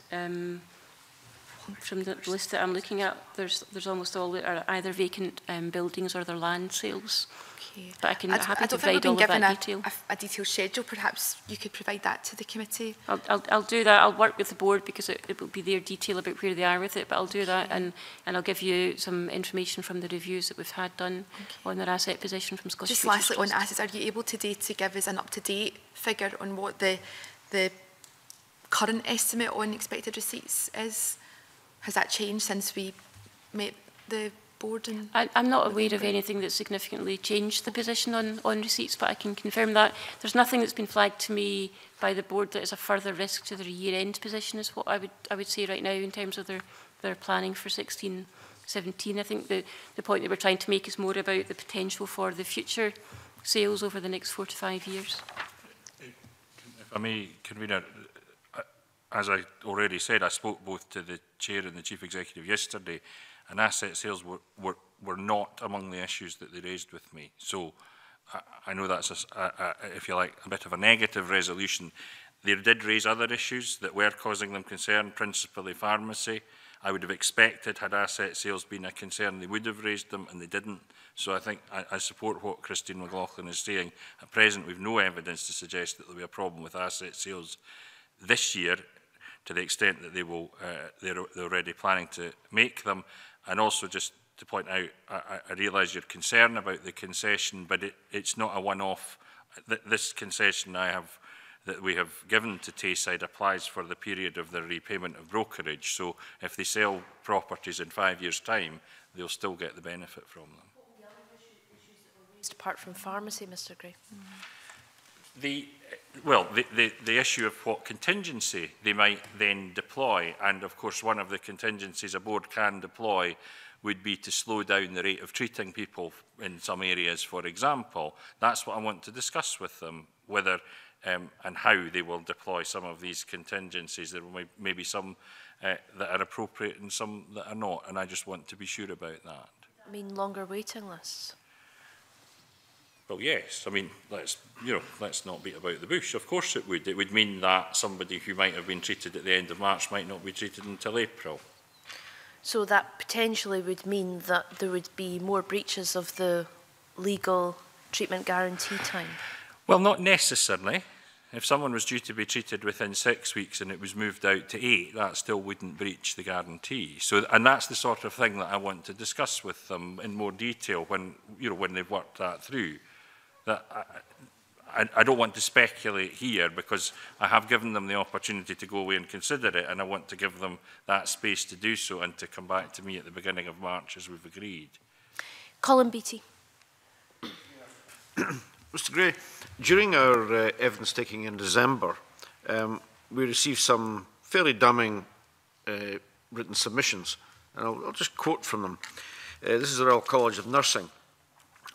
From the list that I'm looking at, there's almost all that are either vacant buildings or their land sales. Okay. But I'm happy to provide all of that detail. A detailed schedule, perhaps you could provide that to the committee. I'll do that. I'll work with the board because it will be their detail about where they are with it. But I'll do that, and I'll give you some information from the reviews that we've had done on their asset position from Scottish Futures Trust. Just lastly, on assets, are you able today to give us an up-to-date figure on what the current estimate on expected receipts is? Has that changed since we met the board? I'm not aware of anything that significantly changed the position on receipts, but I can confirm that. There's nothing that's been flagged to me by the board that is a further risk to their year-end position, is what I would say right now in terms of their planning for 16-17. I think the point that we're trying to make is more about the potential for the future sales over the next 4 to 5 years. If I may, Convener, as I already said, I spoke both to the Chair and the Chief Executive yesterday, and asset sales were not among the issues that they raised with me. So I know that's, if you like, a bit of a negative resolution. They did raise other issues that were causing them concern, principally pharmacy. I would have expected, had asset sales been a concern, they would have raised them, and they didn't. So I think I support what Christine McLaughlin is saying. At present, we've no evidence to suggest that there'll be a problem with asset sales this year, to the extent that they're already planning to make them. And also, just to point out, I realise your concern about the concession, but it's not a one-off. This concession that we have given to Tayside applies for the period of the repayment of brokerage. So if they sell properties in 5 years' time, they'll still get the benefit from them. What were the other issues that were raised apart from pharmacy, Mr Gray? Mm-hmm. Well, the issue of what contingency they might then deploy, and of course one of the contingencies a board can deploy would be to slow down the rate of treating people in some areas, for example. That's what I want to discuss with them, whether and how they will deploy some of these contingencies. There may be some that are appropriate and some that are not, and I just want to be sure about that. I mean, longer waiting lists? Well, yes. I mean, let's not beat about the bush. Of course it would. It would mean that somebody who might have been treated at the end of March might not be treated until April. So that potentially would mean that there would be more breaches of the legal treatment guarantee time? Well, not necessarily. If someone was due to be treated within 6 weeks and it was moved out to 8, that still wouldn't breach the guarantee. So, and that's the sort of thing that I want to discuss with them in more detail when they've worked that through. That I don't want to speculate here because I have given them the opportunity to go away and consider it, and I want to give them that space to do so and to come back to me at the beginning of March as we've agreed. Colin Beattie. Mr Gray, during our evidence taking in December, we received some fairly damning written submissions, and I'll just quote from them. This is the Royal College of Nursing.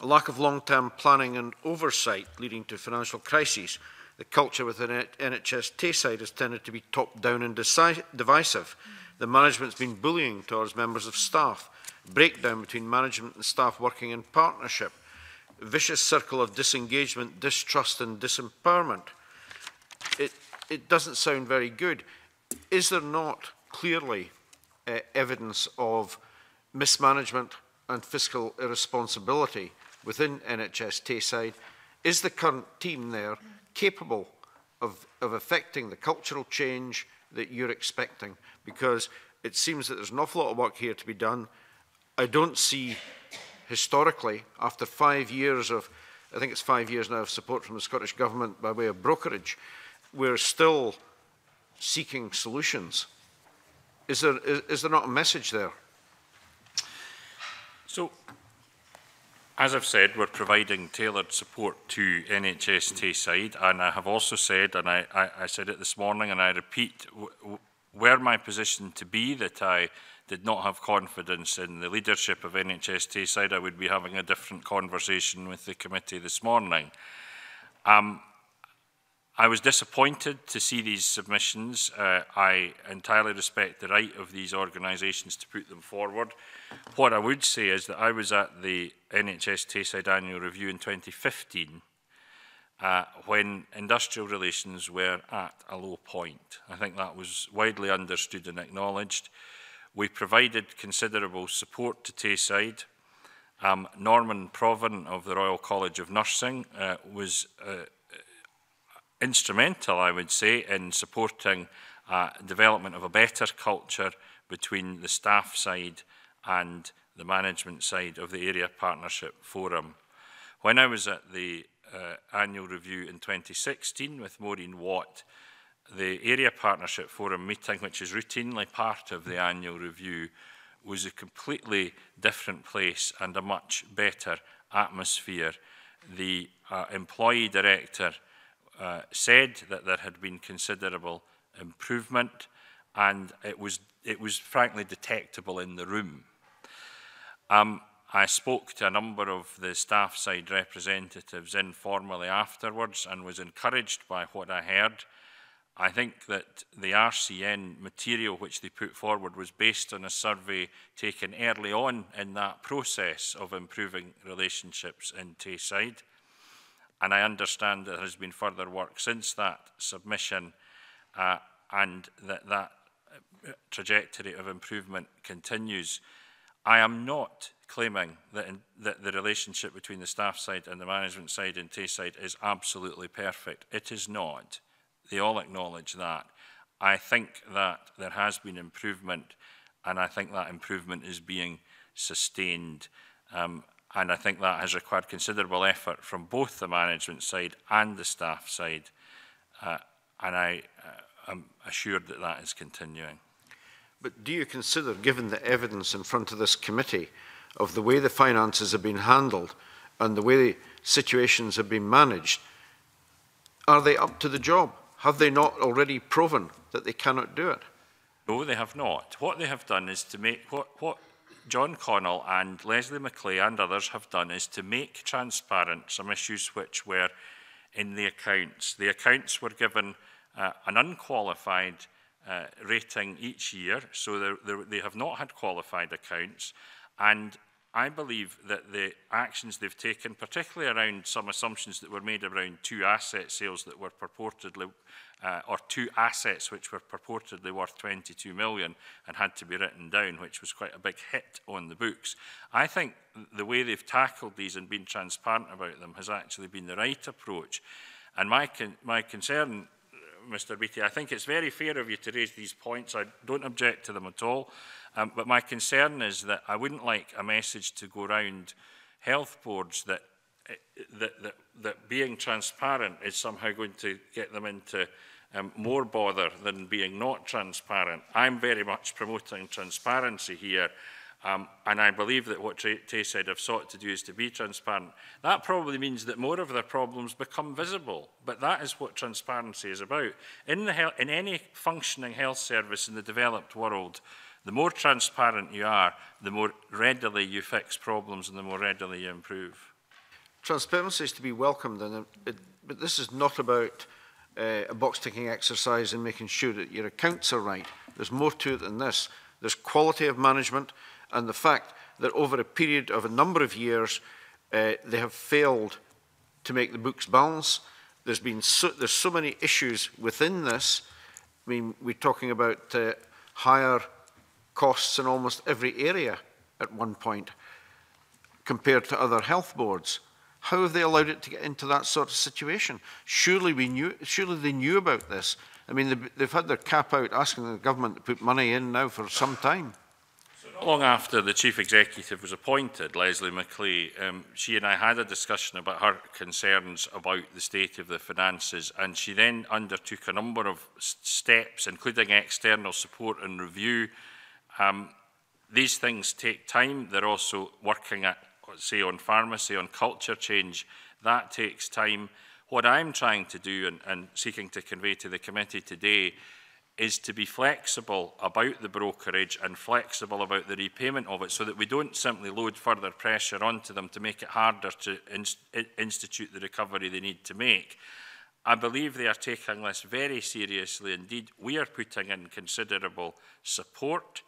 A lack of long-term planning and oversight leading to financial crises. The culture within NHS Tayside has tended to be top-down and divisive. The management's been bullying towards members of staff. Breakdown between management and staff working in partnership. vicious circle of disengagement, distrust and disempowerment. It doesn't sound very good. Is there not clearly evidence of mismanagement and fiscal irresponsibility within NHS Tayside? Is the current team there capable of affecting the cultural change that you're expecting? Because it seems that there's an awful lot of work here to be done. I don't see, historically, after 5 years of, I think it's 5 years now of support from the Scottish Government by way of brokerage, we're still seeking solutions. Is there not a message there? So, as I've said, we're providing tailored support to NHS Tayside, and I have also said, and I said it this morning, and I repeat, were my position to be that I did not have confidence in the leadership of NHS Tayside, I would be having a different conversation with the committee this morning. I was disappointed to see these submissions. I entirely respect the right of these organisations to put them forward. What I would say is that I was at the NHS Tayside Annual Review in 2015 when industrial relations were at a low point. I think that was widely understood and acknowledged. We provided considerable support to Tayside. Norman Provan of the Royal College of Nursing was instrumental, I would say, in supporting development of a better culture between the staff side and the management side of the Area Partnership Forum. When I was at the annual review in 2016 with Maureen Watt, the Area Partnership Forum meeting, which is routinely part of the annual review, was a completely different place and a much better atmosphere. The employee director said that there had been considerable improvement, and it was frankly detectable in the room. I spoke to a number of the staff side representatives informally afterwards and was encouraged by what I heard. I think that the RCN material which they put forward was based on a survey taken early on in that process of improving relationships in Tayside. And I understand that there has been further work since that submission and that trajectory of improvement continues. I am not claiming that the relationship between the staff side and the management side in Tayside is absolutely perfect. It is not. They all acknowledge that. I think that there has been improvement, and I think that improvement is being sustained. And I think that has required considerable effort from both the management side and the staff side. And I am assured that that is continuing. But do you consider, given the evidence in front of this committee, of the way the finances have been handled and the way the situations have been managed, are they up to the job? Have they not already proven that they cannot do it? No, they have not. What they have done is to make... what John Connell and Lesley McLay and others have done is to make transparent some issues which were in the accounts. The accounts were given an unqualified rating each year, so they have not had qualified accounts. And I believe that the actions they've taken, particularly around some assumptions that were made around two asset sales that were purportedly, or two assets which were purportedly worth 22 million and had to be written down, which was quite a big hit on the books. I think the way they've tackled these and been transparent about them has actually been the right approach. And my concern, Mr. Beattie, I think it's very fair of you to raise these points. I don't object to them at all. But my concern is that I wouldn't like a message to go round health boards that being transparent is somehow going to get them into more bother than being not transparent. I'm very much promoting transparency here, and I believe that what Tayside have sought to do is to be transparent. That probably means that more of their problems become visible, but that is what transparency is about. In any functioning health service in the developed world, the more transparent you are, the more readily you fix problems and the more readily you improve. Transparency is to be welcomed, and but this is not about a box-ticking exercise and making sure that your accounts are right. There's more to it than this. There's quality of management and the fact that over a period of a number of years, They have failed to make the books balance. There's so many issues within this. I mean, we're talking about higher costs in almost every area at one point compared to other health boards. How have they allowed it to get into that sort of situation? Surely they knew about this. I mean, they've had their cap out asking the government to put money in now for some time. So not long after the chief executive was appointed, Lesley McLay, she and I had a discussion about her concerns about the state of the finances, and she then undertook a number of steps, including external support and review. These things take time. They're also working at, say, on pharmacy, on culture change. That takes time. What I'm trying to do and seeking to convey to the committee today is to be flexible about the brokerage and flexible about the repayment of it so that we don't simply load further pressure onto them to make it harder to institute the recovery they need to make. I believe they are taking this very seriously indeed. We are putting in considerable support,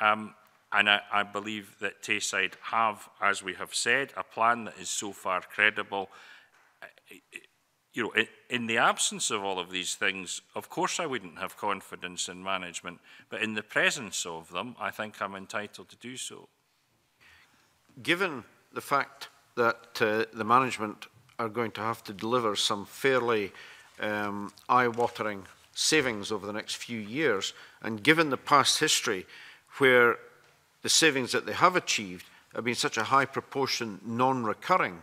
and I believe that Tayside have, as we have said, a plan that is so far credible. You know, in the absence of all of these things, of course I wouldn't have confidence in management, but in the presence of them, I think I'm entitled to do so. Given the fact that the management are going to have to deliver some fairly eye-watering savings over the next few years, and given the past history where the savings that they have achieved have been such a high proportion non-recurring,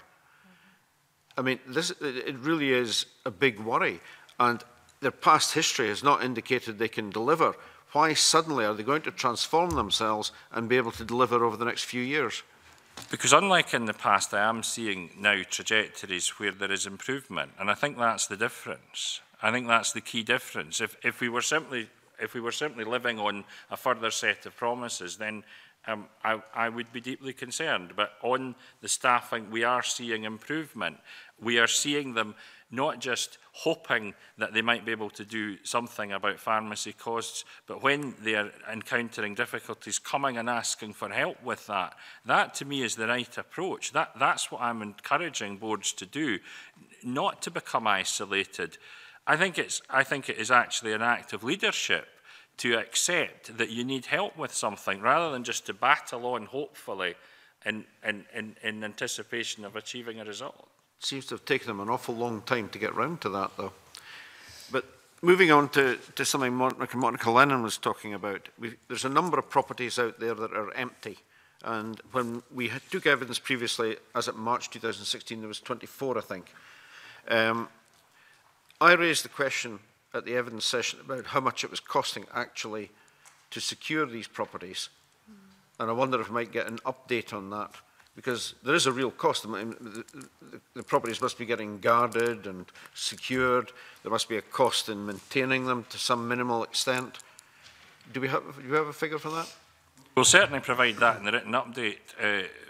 I mean, it really is a big worry, and their past history has not indicated they can deliver. Why suddenly are they going to transform themselves and be able to deliver over the next few years? Because unlike in the past, I am seeing now trajectories where there is improvement, and I think that's the difference. I think that's the key difference. If we were simply living on a further set of promises, then I would be deeply concerned. But on the staffing, we are seeing improvement. We are seeing them not just hoping that they might be able to do something about pharmacy costs, but when they are encountering difficulties, coming and asking for help with that. That, to me, is the right approach. That's what I'm encouraging boards to do, not to become isolated. I think it is actually an act of leadership to accept that you need help with something rather than just to battle on, hopefully, in anticipation of achieving a result. It seems to have taken them an awful long time to get round to that, though. But moving on to something Monica Lennon was talking about, there's a number of properties out there that are empty. And when we took evidence previously, as at March 2016, there was 24, I think. I raised the question at the evidence session about how much it was costing actually to secure these properties. And I wonder if I might get an update on that, because there is a real cost. I mean, the properties must be getting guarded and secured. There must be a cost in maintaining them to some minimal extent. Do we have a figure for that? We'll certainly provide that in the written update,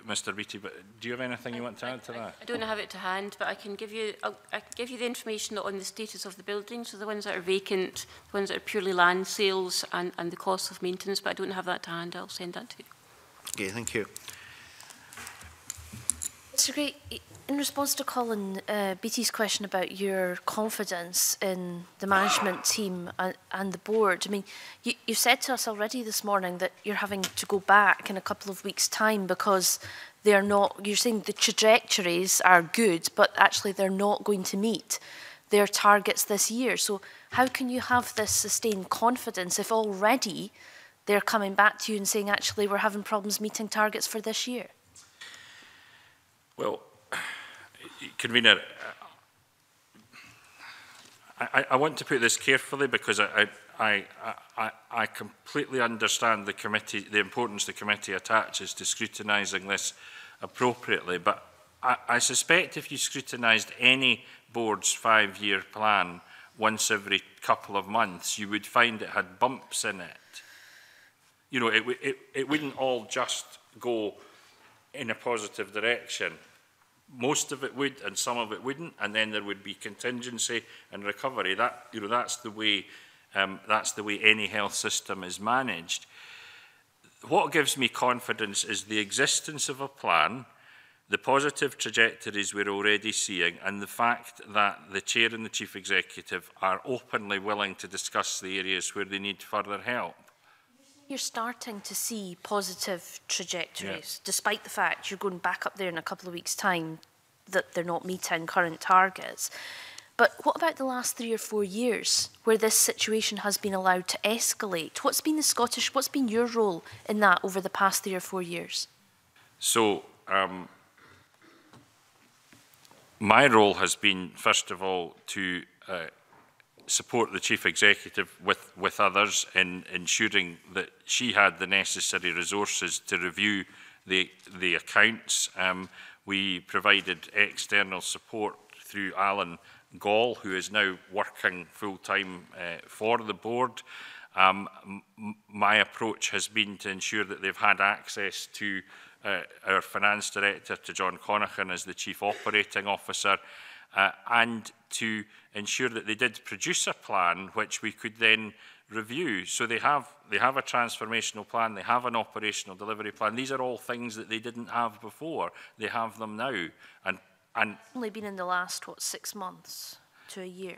Mr. Beattie, but do you have anything you want to add to that? I don't have it to hand, but I can give you, the information on the status of the buildings, so the ones that are vacant, the ones that are purely land sales, and the cost of maintenance, but I don't have that to hand. I'll send that to you. Okay, thank you. Mr. Gray, in response to Colin Beattie's question about your confidence in the management team and the board, I mean, you've said to us already this morning that you're having to go back in a couple of weeks' time because they're not, you're saying the trajectories are good, but actually they're not going to meet their targets this year. So how can you have this sustained confidence if already they're coming back to you and saying, actually, we're having problems meeting targets for this year? Well, Convener, I want to put this carefully because I completely understand the committee, the importance the committee attaches to scrutinising this appropriately. But I suspect if you scrutinised any board's five-year plan once every couple of months, you would find it had bumps in it. You know, it wouldn't all just go in a positive direction. Most of it would, and some of it wouldn't, and then there would be contingency and recovery. That, you know, that's the way any health system is managed. What gives me confidence is the existence of a plan, The positive trajectories we're already seeing and the fact that the Chair and the Chief Executive are openly willing to discuss the areas where they need further help. You're starting to see positive trajectories, yeah, despite the fact you're going back up there in a couple of weeks' time that they're not meeting current targets. But what about the last 3 or 4 years where this situation has been allowed to escalate? What's been the Scottish, what's been your role in that over the past 3 or 4 years? So, my role has been, first of all, to support the Chief Executive with others in ensuring that she had the necessary resources to review the accounts. We provided external support through Alan Gall, who is now working full-time for the board. My approach has been to ensure that they've had access to our finance director, to John Connachan as the chief operating officer, and to ensure that they did produce a plan which we could then review. So they have a transformational plan, they have an operational delivery plan. These are all things that they didn't have before. They have them now. And it's only been in the last, what, 6 months to a year.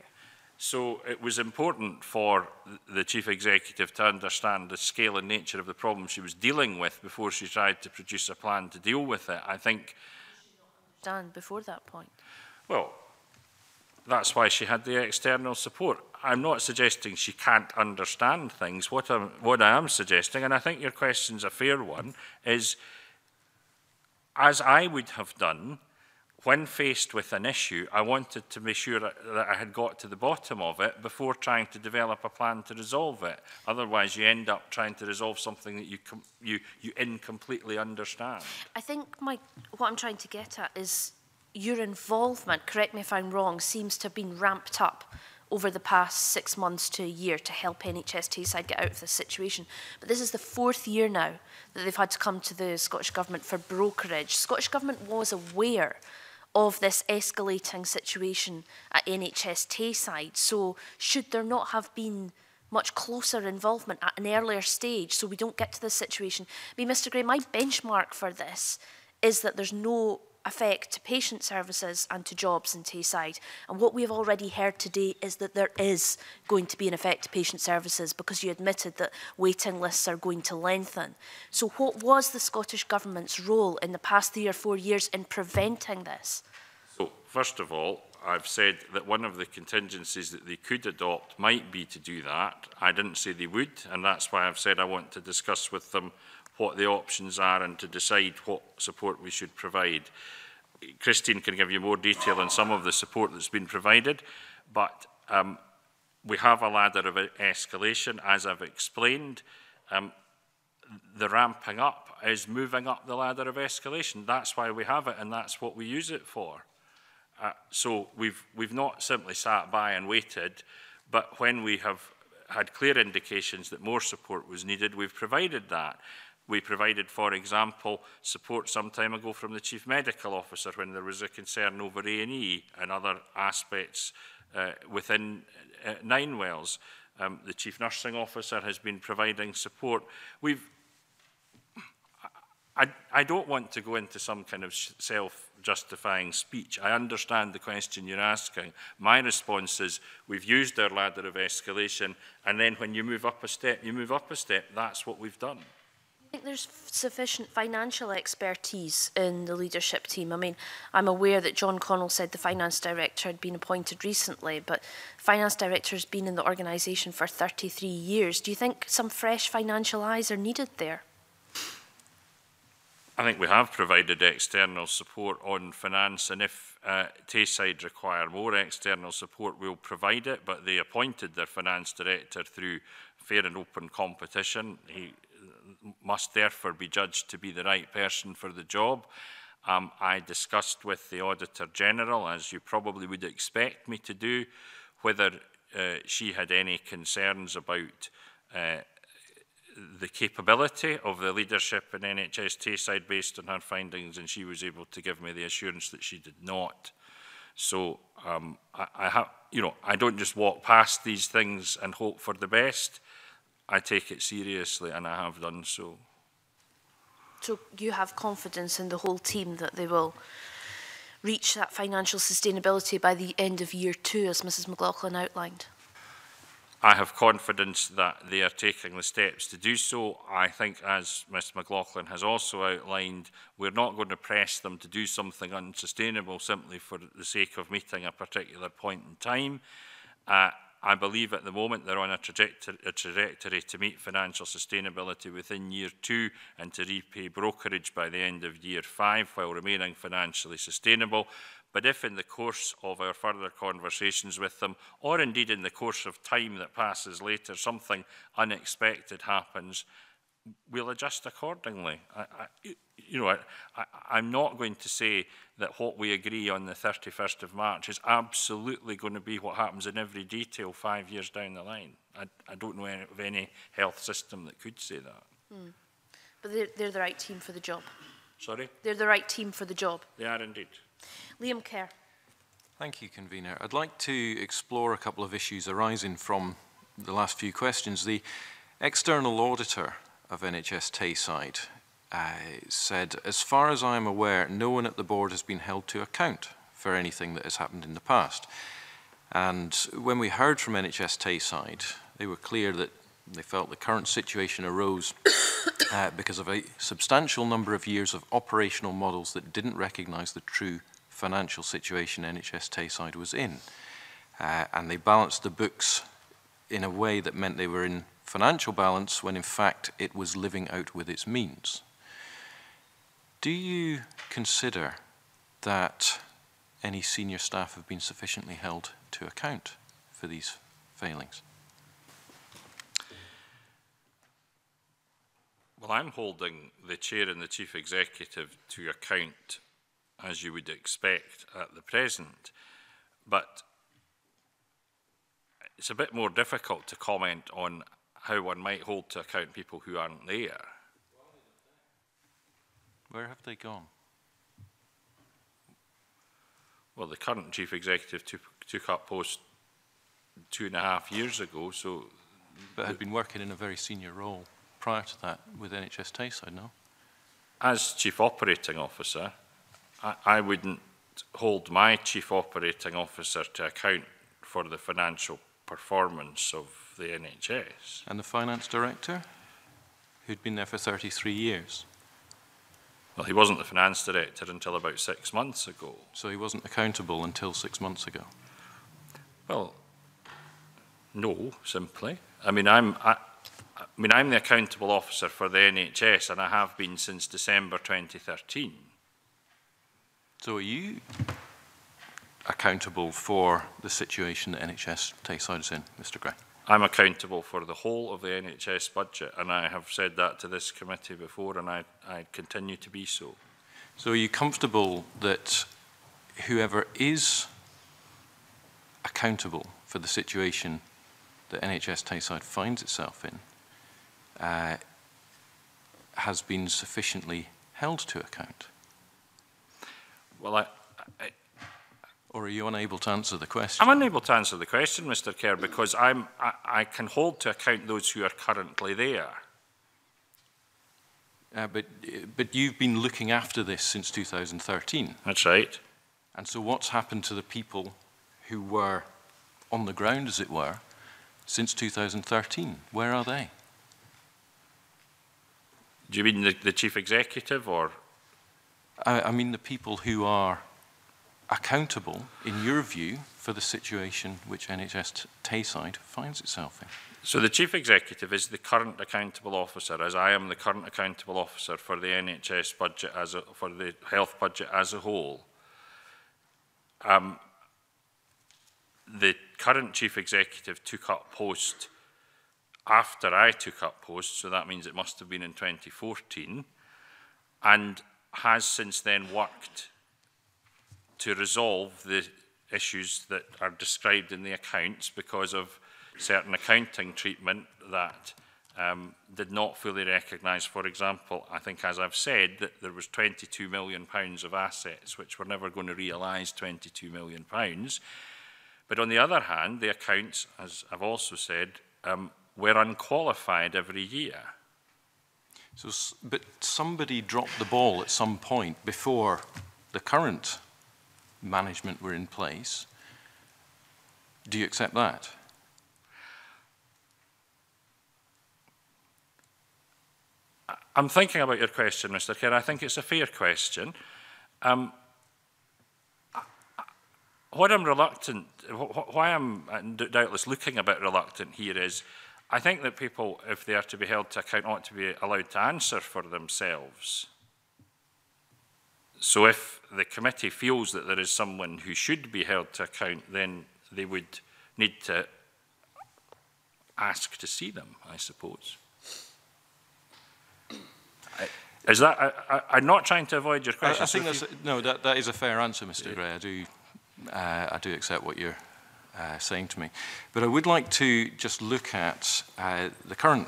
So it was important for the Chief Executive to understand the scale and nature of the problem she was dealing with before she tried to produce a plan to deal with it. I think... done before that point. Well, that's why she had the external support. I'm not suggesting she can't understand things. What I am suggesting, and I think your question's a fair one, is, as I would have done, when faced with an issue, I wanted to make sure that I had got to the bottom of it before trying to develop a plan to resolve it. Otherwise, you end up trying to resolve something that you incompletely understand. I think what I'm trying to get at is your involvement, correct me if I'm wrong, seems to have been ramped up over the past 6 months to a year to help NHS Tayside get out of this situation. But this is the 4th year now that they've had to come to the Scottish Government for brokerage. Scottish Government was aware of this escalating situation at NHS Tayside. So should there not have been much closer involvement at an earlier stage so we don't get to this situation? I mean, Mr Gray, my benchmark for this is that there's no effect to patient services and to jobs in Tayside. And what we've already heard today is that there is going to be an effect to patient services because you admitted that waiting lists are going to lengthen. So what was the Scottish Government's role in the past 3 or 4 years in preventing this? So, first of all, I've said that one of the contingencies that they could adopt might be to do that. I didn't say they would, and that's why I've said I want to discuss with them what the options are and to decide what support we should provide. Christine can give you more detail on some of the support that's been provided, but we have a ladder of escalation, as I've explained. The ramping up is moving up the ladder of escalation. That's why we have it, and that's what we use it for. So we've not simply sat by and waited, but when we have had clear indications that more support was needed, we've provided that. We provided, for example, support some time ago from the Chief Medical Officer when there was a concern over A&E and other aspects within Ninewells. The Chief Nursing Officer has been providing support. I don't want to go into some kind of self-justifying speech. I understand the question you're asking. My response is we've used our ladder of escalation, and then when you move up a step, you move up a step. That's what we've done. I think there's sufficient financial expertise in the leadership team. I mean, I'm aware that John Connell said the finance director had been appointed recently, but the finance director has been in the organisation for 33 years. Do you think some fresh financial eyes are needed there? I think we have provided external support on finance, and if Tayside require more external support, we'll provide it, but they appointed their finance director through fair and open competition. He must therefore be judged to be the right person for the job. I discussed with the Auditor General, as you probably would expect me to do, whether she had any concerns about the capability of the leadership in NHS Tayside based on her findings, and she was able to give me the assurance that she did not. So I don't just walk past these things and hope for the best. I take it seriously, and I have done so. so you have confidence in the whole team that they will reach that financial sustainability by the end of year 2, as Mrs McLaughlin outlined? I have confidence that they are taking the steps to do so. I think, as Ms McLaughlin has also outlined, we're not going to press them to do something unsustainable simply for the sake of meeting a particular point in time. I believe at the moment they're on a trajectory to meet financial sustainability within year 2 and to repay brokerage by the end of year 5 while remaining financially sustainable. But if in the course of our further conversations with them, or indeed in the course of time that passes later, something unexpected happens, we'll adjust accordingly. I'm not going to say that what we agree on the 31st of March is absolutely going to be what happens in every detail 5 years down the line. I don't know of any health system that could say that. Mm. But they're the right team for the job. Sorry? They're the right team for the job. They are indeed. Liam Kerr. Thank you, Convener. I'd like to explore a couple of issues arising from the last few questions. The external auditor of NHS Tayside said, as far as I'm aware, no one at the board has been held to account for anything that has happened in the past. And when we heard from NHS Tayside, they were clear that they felt the current situation arose because of a substantial number of years of operational models that didn't recognise the true financial situation NHS Tayside was in. And they balanced the books in a way that meant they were in financial balance when in fact it was living out with its means. Do you consider that any senior staff have been sufficiently held to account for these failings? Well, I'm holding the Chair and the Chief Executive to account, as you would expect at the present, but it's a bit more difficult to comment on how one might hold to account people who aren't there. Where have they gone? Well, the current Chief Executive took up post 2.5 years ago, so... But had been working in a very senior role prior to that with NHS Tayside, no? As Chief Operating Officer, I wouldn't hold my Chief Operating Officer to account for the financial performance of the NHS. And the Finance Director, who'd been there for 33 years? Well, he wasn't the Finance Director until about 6 months ago. So he wasn't accountable until 6 months ago? Well, no, simply. I mean, I'm the accountable officer for the NHS, and I have been since December 2013. So are you accountable for the situation that NHS Tayside is in, Mr Gray? I'm accountable for the whole of the NHS budget, and I have said that to this committee before, and I continue to be so. So are you comfortable that whoever is accountable for the situation that NHS Tayside finds itself in has been sufficiently held to account? Well, or are you unable to answer the question? I'm unable to answer the question, Mr Kerr, because I can hold to account those who are currently there. But you've been looking after this since 2013. That's right. And so what's happened to the people who were on the ground, as it were, since 2013? Where are they? Do you mean the Chief Executive, or...? I mean the people who are accountable, in your view, for the situation which NHS Tayside finds itself in. So the Chief Executive is the current accountable officer, as I am the current accountable officer for the NHS budget, for the health budget as a whole. The current Chief Executive took up post after I took up post, so that means it must have been in 2014, and has since then worked to resolve the issues that are described in the accounts because of certain accounting treatment that did not fully recognise, for example, I think as I've said, that there was £22 million of assets which were never going to realise £22 million. But on the other hand, the accounts, as I've also said, were unqualified every year. So, but somebody dropped the ball at some point before the current management were in place. Do you accept that? I'm thinking about your question, Mr. Kerr. I think it's a fair question. What I'm reluctant, why I'm doubtless looking a bit reluctant here is, I think that people, if they are to be held to account, ought to be allowed to answer for themselves. So if the committee feels that there is someone who should be held to account, then they would need to ask to see them, I suppose. Is that? I'm not trying to avoid your question. I think that's that is a fair answer, Mr. Gray. I do accept what you're saying to me, but I would like to just look at the current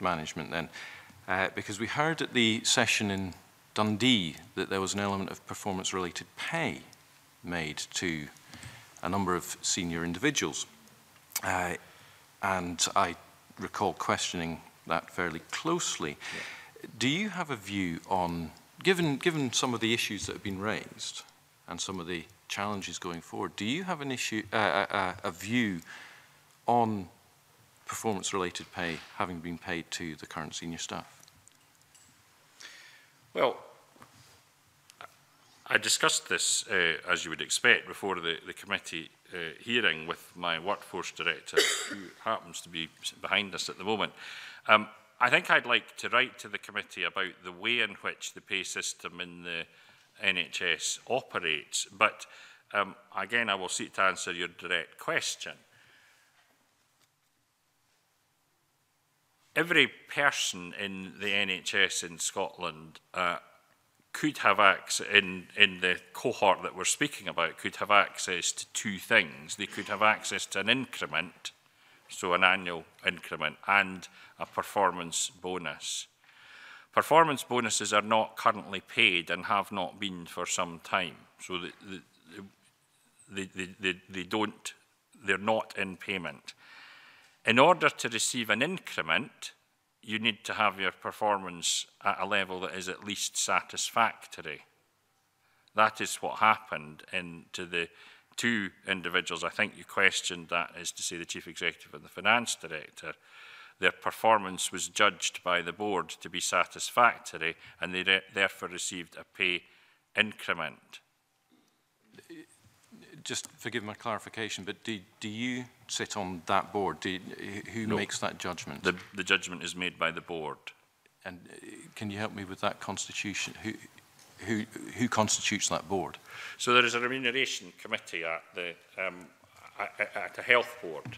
management then, because we heard at the session in Dundee that there was an element of performance-related pay made to a number of senior individuals, and I recall questioning that fairly closely. Yeah. Do you have a view on, given some of the issues that have been raised and some of the challenges going forward, do you have an issue, a view on performance-related pay having been paid to the current senior staff? Well, I discussed this, as you would expect, before the committee hearing with my workforce director, who happens to be behind us at the moment. I think I'd like to write to the committee about the way in which the pay system in the NHS operates, but again, I will seek to answer your direct question. Every person in the NHS in Scotland could have access, in the cohort that we're speaking about, could have access to two things. They could have access to an increment, so an annual increment, and a performance bonus. Performance bonuses are not currently paid and have not been for some time. So they're not in payment. In order to receive an increment, you need to have your performance at a level that is at least satisfactory. That is what happened to the two individuals, I think you questioned, that is to say the Chief Executive and the Finance Director. Their performance was judged by the board to be satisfactory, and they therefore received a pay increment. Just forgive my clarification, but do you sit on that board? Who makes that judgment? The judgment is made by the board. And can you help me with that constitution? Who constitutes that board? So there is a remuneration committee at the at a health board.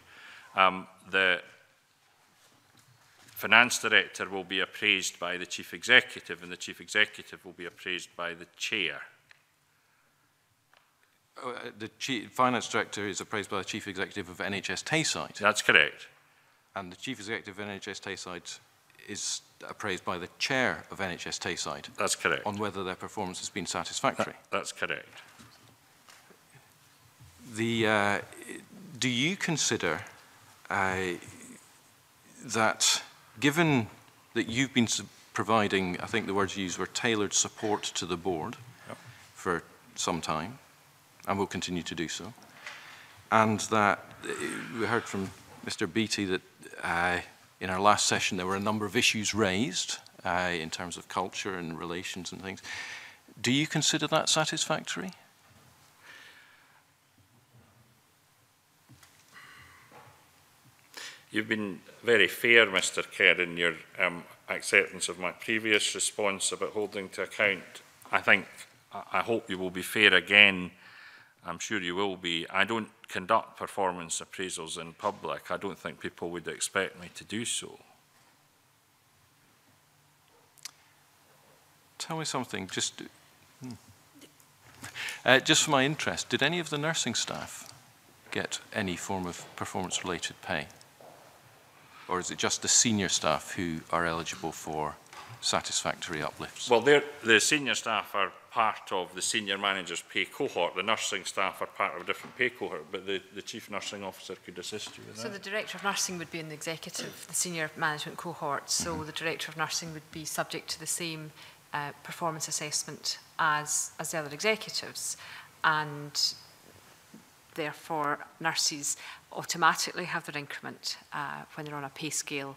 The finance director will be appraised by the chief executive, and the chief executive will be appraised by the chair. The finance director is appraised by the chief executive of NHS Tayside. That's correct. And the chief executive of NHS Tayside is appraised by the chair of NHS Tayside. That's correct. On whether their performance has been satisfactory. That's correct. Do you consider that, given that you've been providing, I think the words you used were tailored support to the board, yep, for some time, and will continue to do so, and that we heard from Mr. Beattie that in our last session, there were a number of issues raised in terms of culture and relations and things. Do you consider that satisfactory? You've been very fair, Mr. Kerr, in your acceptance of my previous response about holding to account. I hope you will be fair again. I'm sure you will be. I don't conduct performance appraisals in public. I don't think people would expect me to do so. Tell me something, just for my interest, did any of the nursing staff get any form of performance-related pay? Or is it just the senior staff who are eligible for satisfactory uplifts? Well, the senior staff are part of the senior manager's pay cohort. The nursing staff are part of a different pay cohort, but the chief nursing officer could assist you with that. So the director of nursing would be in the executive, the senior management cohort, so the director of nursing would be subject to the same performance assessment as the other executives, and therefore nurses automatically have their increment when they're on a pay scale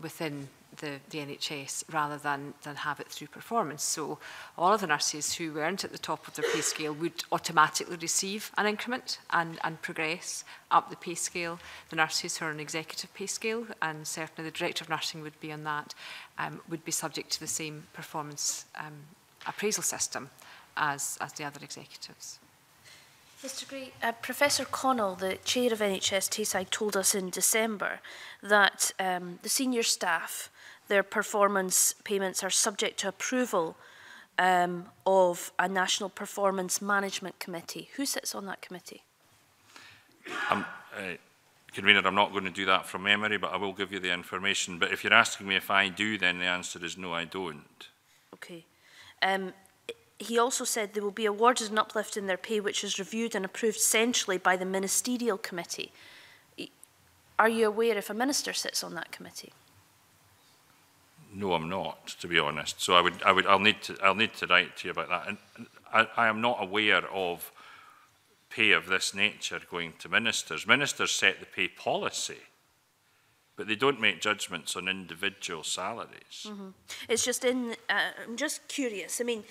within the NHS rather than have it through performance. So all of the nurses who weren't at the top of their pay scale would automatically receive an increment and progress up the pay scale. The nurses who are on executive pay scale, and certainly the director of nursing would be on that, would be subject to the same performance appraisal system as the other executives. Mr Gray, Professor Connell, the chair of NHS Tayside, told us in December that the senior staff, their performance payments are subject to approval of a National Performance Management Committee. Who sits on that committee? Convener, I'm not going to do that from memory, but I will give you the information. But if you're asking me if I do, then the answer is no, I don't. Okay. He also said they will be awarded an uplift in their pay, which is reviewed and approved centrally by the ministerial committee. Are you aware if a minister sits on that committee? No, I'm not, to be honest. So I'll need to write to you about that. And I am not aware of pay of this nature going to ministers. Ministers set the pay policy, but they don't make judgments on individual salaries. Mm-hmm. It's just I'm just curious. I mean,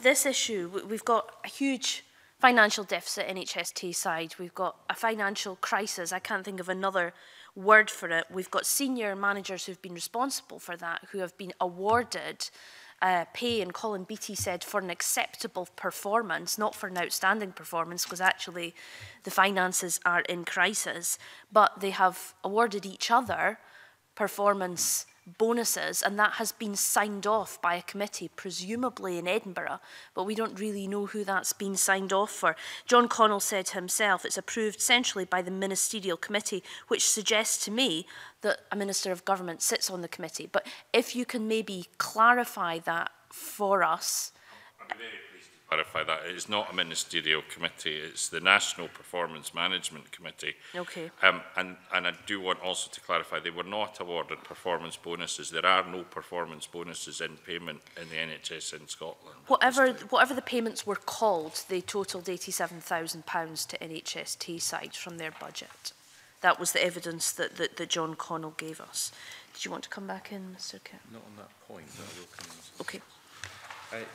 this issue, we've got a huge financial deficit at NHS Tayside, we've got a financial crisis, I can't think of another word for it, we've got senior managers who've been responsible for that, who have been awarded pay, and Colin Beattie said for an acceptable performance, not for an outstanding performance, because actually the finances are in crisis, but they have awarded each other performance bonuses, and that has been signed off by a committee, presumably in Edinburgh, but we don't really know who that's been signed off for. John Connell said himself, it's approved centrally by the ministerial committee, which suggests to me that a minister of government sits on the committee. But if you can maybe clarify that for us. I'm very pleased to clarify that. It's not a ministerial committee, it's the National Performance Management Committee. Okay. And I do want also to clarify, they were not awarded performance bonuses. There are no performance bonuses in payment in the NHS in Scotland. Whatever the payments were called, they totalled £87,000 to NHS Tayside from their budget. That was the evidence that John Connell gave us. Did you want to come back in, Mr Kerr? Not on that point, but I will come in. Okay.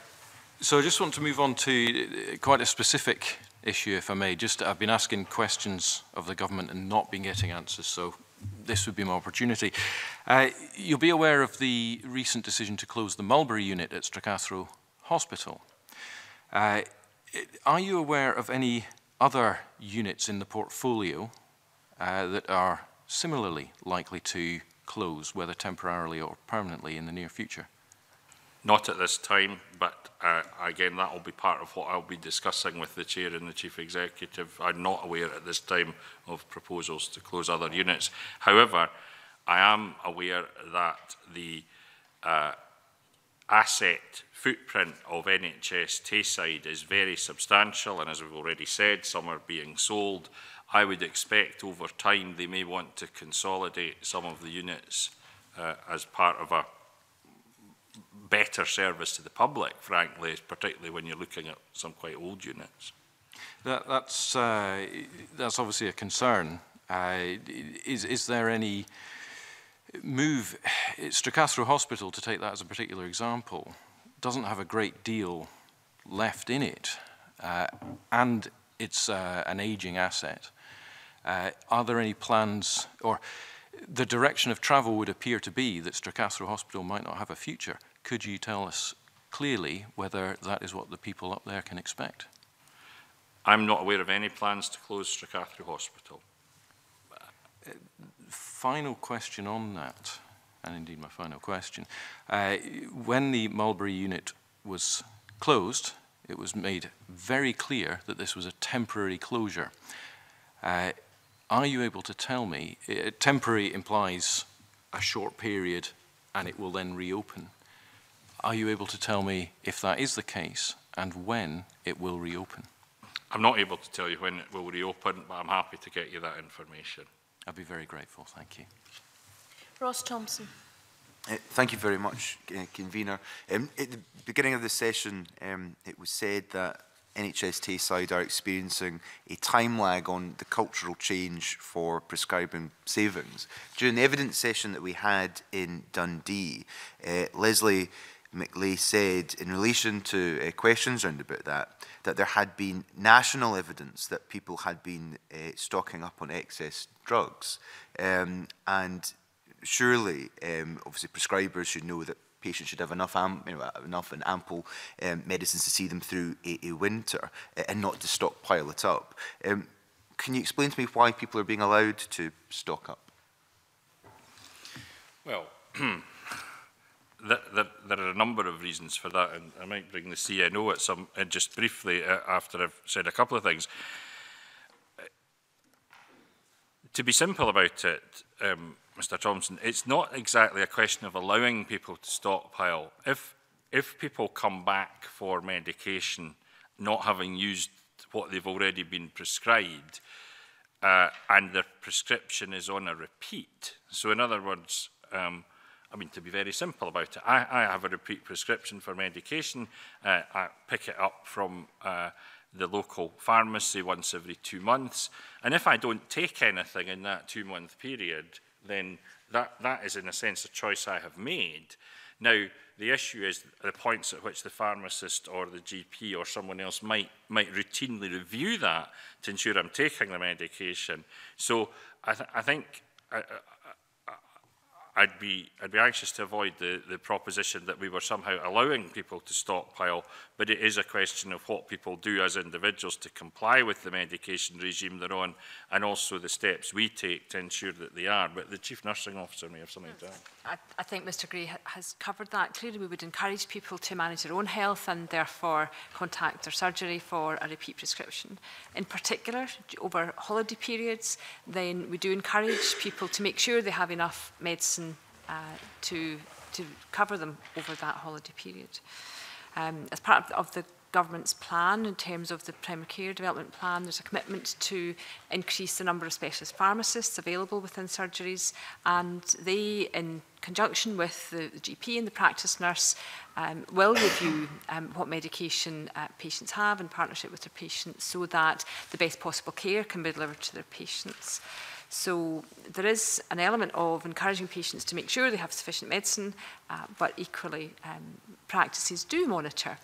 So I just want to move on to quite a specific issue, if I may. Just I've been asking questions of the government and not been getting answers, so this would be my opportunity. You'll be aware of the recent decision to close the Mulberry unit at Stracathro Hospital. Are you aware of any other units in the portfolio that are similarly likely to close, whether temporarily or permanently, in the near future? Not at this time, but again, that will be part of what I'll be discussing with the chair and the chief executive. I'm not aware at this time of proposals to close other units. However, I am aware that the asset footprint of NHS Tayside is very substantial, and as we've already said, some are being sold. I would expect over time they may want to consolidate some of the units as part of a better service to the public, frankly, particularly when you're looking at some quite old units. That's obviously a concern. Is there any move? Stracathro Hospital, to take that as a particular example, doesn't have a great deal left in it, and it's an ageing asset. Are there any plans, or the direction of travel would appear to be that Stracathro Hospital might not have a future? Could you tell us clearly whether that is what the people up there can expect? I'm not aware of any plans to close Stracathro Hospital. Final question on that, and indeed my final question. When the Mulberry unit was closed, it was made very clear that this was a temporary closure. Are you able to tell me, temporary implies a short period and it will then reopen. Are you able to tell me if that is the case and when it will reopen? I'm not able to tell you when it will reopen, but I'm happy to get you that information. I'd be very grateful, thank you. Ross Thompson. Thank you very much, Convener. At the beginning of the session, it was said that NHS Tayside are experiencing a time lag on the cultural change for prescribing savings. During the evidence session that we had in Dundee, Lesley McLay said, in relation to questions around about that there had been national evidence that people had been stocking up on excess drugs. And surely, obviously, prescribers should know that patients should have enough and ample medicines to see them through a winter and not to stockpile it up. Can you explain to me why people are being allowed to stock up? Well, there are a number of reasons for that, and I might bring the CNO at some just briefly after I've said a couple of things. To be simple about it, Mr. Thompson, it's not exactly a question of allowing people to stockpile. If people come back for medication not having used what they've already been prescribed, and their prescription is on a repeat, so in other words, I mean, to be very simple about it, I have a repeat prescription for medication. I pick it up from the local pharmacy once every 2 months, and if I don't take anything in that 2 month period, then that is, in a sense, a choice I have made. Now, the issue is the points at which the pharmacist or the GP or someone else might routinely review that to ensure I'm taking the medication. So I'd be anxious to avoid the proposition that we were somehow allowing people to stockpile, but it is a question of what people do as individuals to comply with the medication regime they're on, and also the steps we take to ensure that they are. But the Chief Nursing Officer may have something to add. I think Mr. Gray has covered that. Clearly, we would encourage people to manage their own health and therefore contact their surgery for a repeat prescription. In particular, over holiday periods, then we do encourage people to make sure they have enough medicine to cover them over that holiday period. As part of the government's plan, in terms of the primary care development plan, there's a commitment to increase the number of specialist pharmacists available within surgeries, and they, in conjunction with the GP and the practice nurse, will review what medication patients have in partnership with their patients, so that the best possible care can be delivered to their patients. So there is an element of encouraging patients to make sure they have sufficient medicine, but equally practices do monitor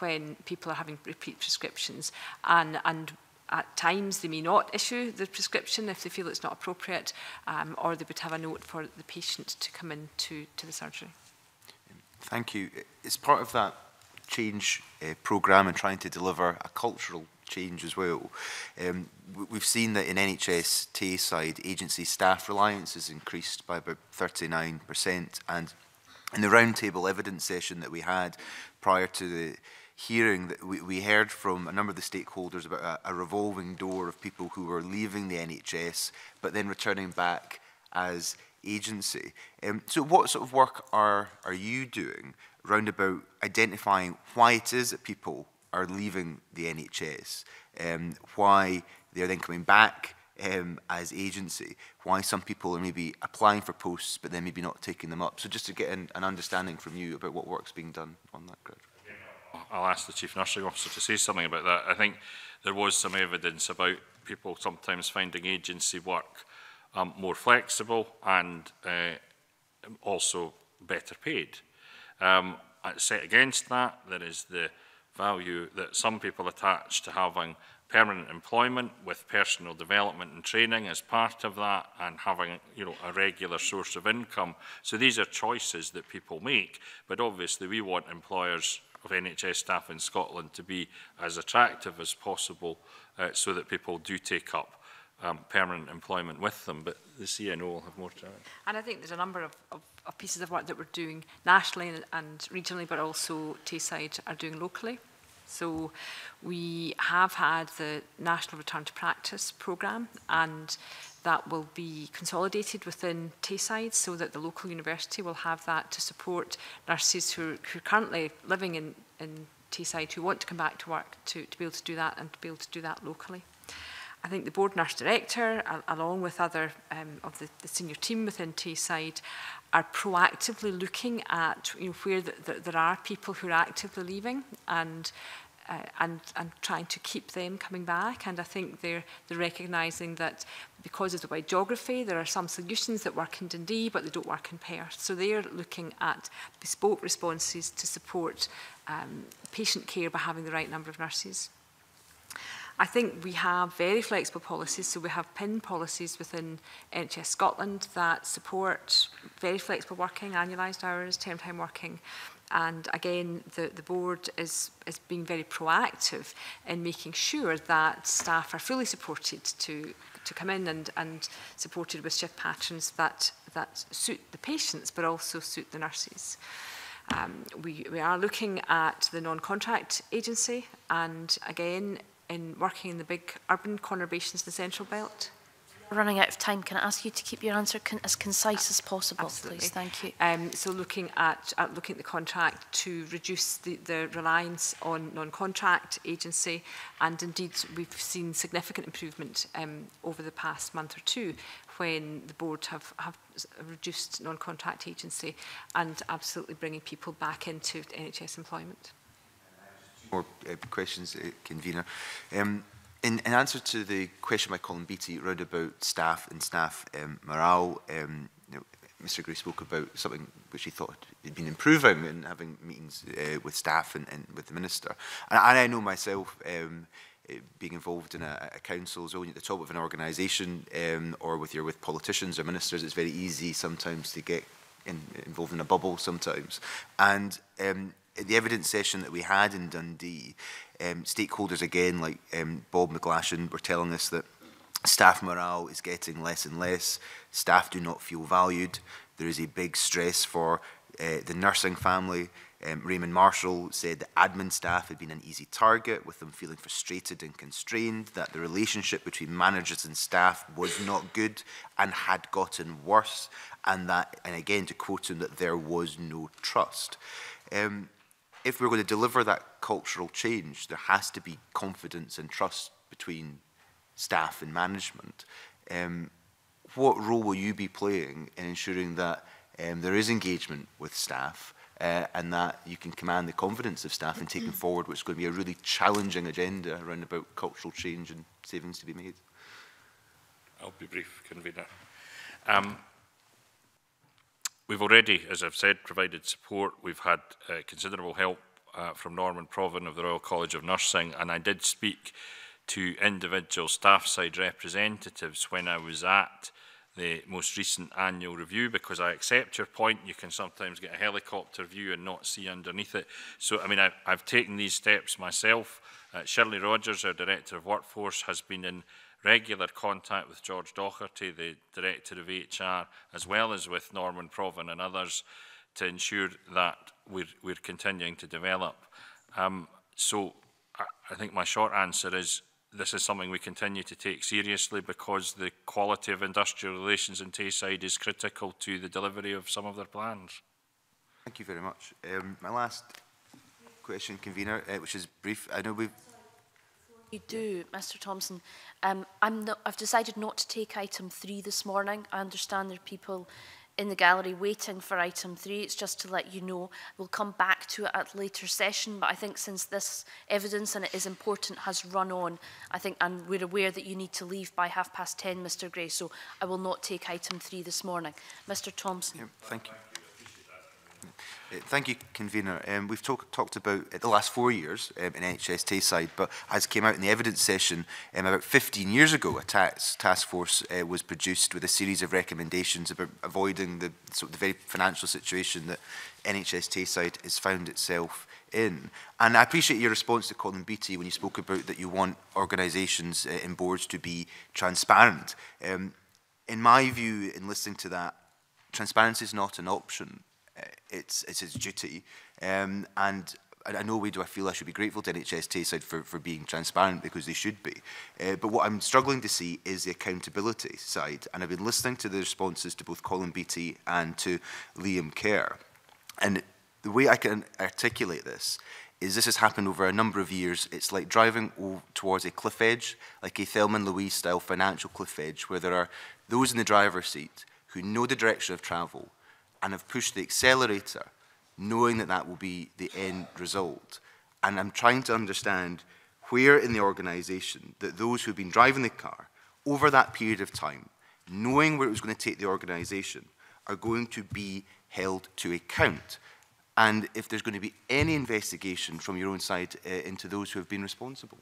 when people are having repeat prescriptions, and at times they may not issue the prescription if they feel it's not appropriate, or they would have a note for the patient to come in to the surgery. Thank you. It's part of that change programme and trying to deliver a cultural change as well. We've seen that in NHS Tayside, agency staff reliance has increased by about 39%, and in the roundtable evidence session that we had prior to the hearing, that we heard from a number of the stakeholders about a revolving door of people who were leaving the NHS but then returning back as agency. So what sort of work are you doing round about identifying why it is that people are leaving the NHS, why they're then coming back as agency, why some people are maybe applying for posts but then maybe not taking them up? So just to get an understanding from you about what work's being done on that ground. I'll ask the Chief Nursing Officer to say something about that. I think there was some evidence about people sometimes finding agency work more flexible and also better paid. Set against that, there is the value that some people attach to having permanent employment with personal development and training as part of that, and having, you know, a regular source of income. So these are choices that people make, but obviously we want employers of NHS staff in Scotland to be as attractive as possible, so that people do take up permanent employment with them. But the CNO will have more to add. And I think there's a number of pieces of work that we're doing nationally and regionally, but also Tayside are doing locally. So we have had the National Return to Practice programme, and that will be consolidated within Tayside so that the local university will have that to support nurses who are currently living in Tayside who want to come back to work to be able to do that and to be able to do that locally. I think the board nurse director, along with other of the senior team within Tayside, are proactively looking at where there are people who are actively leaving and trying to keep them coming back. And I think they're recognising that because of the wide geography, there are some solutions that work in Dundee, but they don't work in Perth. So they're looking at bespoke responses to support patient care by having the right number of nurses. I think we have very flexible policies, so we have PIN policies within NHS Scotland that support very flexible working, annualised hours, term time working. And again, the board is being very proactive in making sure that staff are fully supported to come in and supported with shift patterns that suit the patients but also suit the nurses. We are looking at the non-contract agency, and again, in working in the big urban conurbations, the Central Belt. Running out of time, can I ask you to keep your answer as concise as possible? Absolutely. Please? Thank you. So looking at the contract to reduce the reliance on non-contract agency, and indeed we've seen significant improvement over the past month or two when the board have reduced non-contract agency and absolutely bringing people back into NHS employment. More questions, convener. In answer to the question by Colin Beattie round about staff and staff morale, Mr Gray spoke about something which he thought had been improving and having meetings with staff and with the minister. And I know myself, being involved in a council, as well, at the top of an organisation, or with politicians or ministers, it's very easy sometimes to get involved in a bubble sometimes. And at the evidence session that we had in Dundee, stakeholders again, like Bob McLaughlin, were telling us that staff morale is getting less and less, staff do not feel valued, there is a big stress for the nursing family. Raymond Marshall said that admin staff had been an easy target, with them feeling frustrated and constrained, that the relationship between managers and staff was not good and had gotten worse, and that, and again to quote him, that there was no trust. If we're going to deliver that cultural change, there has to be confidence and trust between staff and management. What role will you be playing in ensuring that there is engagement with staff and that you can command the confidence of staff in taking forward what's going to be a really challenging agenda around about cultural change and savings to be made? I'll be brief, convener. We've already, as I've said, provided support. We've had considerable help from Norman Provan of the Royal College of Nursing, and I did speak to individual staff side representatives when I was at the most recent annual review, because I accept your point, you can sometimes get a helicopter view and not see underneath it. So, I mean, I've taken these steps myself. Shirley Rogers, our Director of Workforce, has been in regular contact with George Docherty, the Director of HR, as well as with Norman Provan and others, to ensure that we're continuing to develop. So I think my short answer is this is something we continue to take seriously, because the quality of industrial relations in Tayside is critical to the delivery of some of their plans. Thank you very much. My last question, convener, which is brief. I know we've... You do, Mr Thompson. I've decided not to take item 3 this morning. I understand there are people in the gallery waiting for item 3. It's just to let you know. We'll come back to it at a later session, but I think since this evidence, and it is important, has run on, I think, and we're aware that you need to leave by 10:30, Mr Gray, so I will not take item 3 this morning. Mr Thompson. Yeah, thank you. Thank you, convener. We've talked about the last 4 years in NHS Tayside, but as came out in the evidence session, about 15 years ago, a task force was produced with a series of recommendations about avoiding the very financial situation that NHS Tayside has found itself in. And I appreciate your response to Colin Beattie when you spoke about that you want organisations and boards to be transparent. In my view, in listening to that, transparency is not an option. It's his duty, and I know we do. I feel I should be grateful to NHS Tayside for being transparent, because they should be. But what I'm struggling to see is the accountability side. And I've been listening to the responses to both Colin Beattie and to Liam Kerr. And the way I can articulate this is this has happened over a number of years. It's like driving towards a cliff edge, like a Thelma and Louise-style financial cliff edge, where there are those in the driver's seat who know the direction of travel and have pushed the accelerator, knowing that that will be the end result. And I'm trying to understand where in the organisation that those who've been driving the car over that period of time, knowing where it was going to take the organisation, are going to be held to account. And if there's going to be any investigation from your own side into those who have been responsible.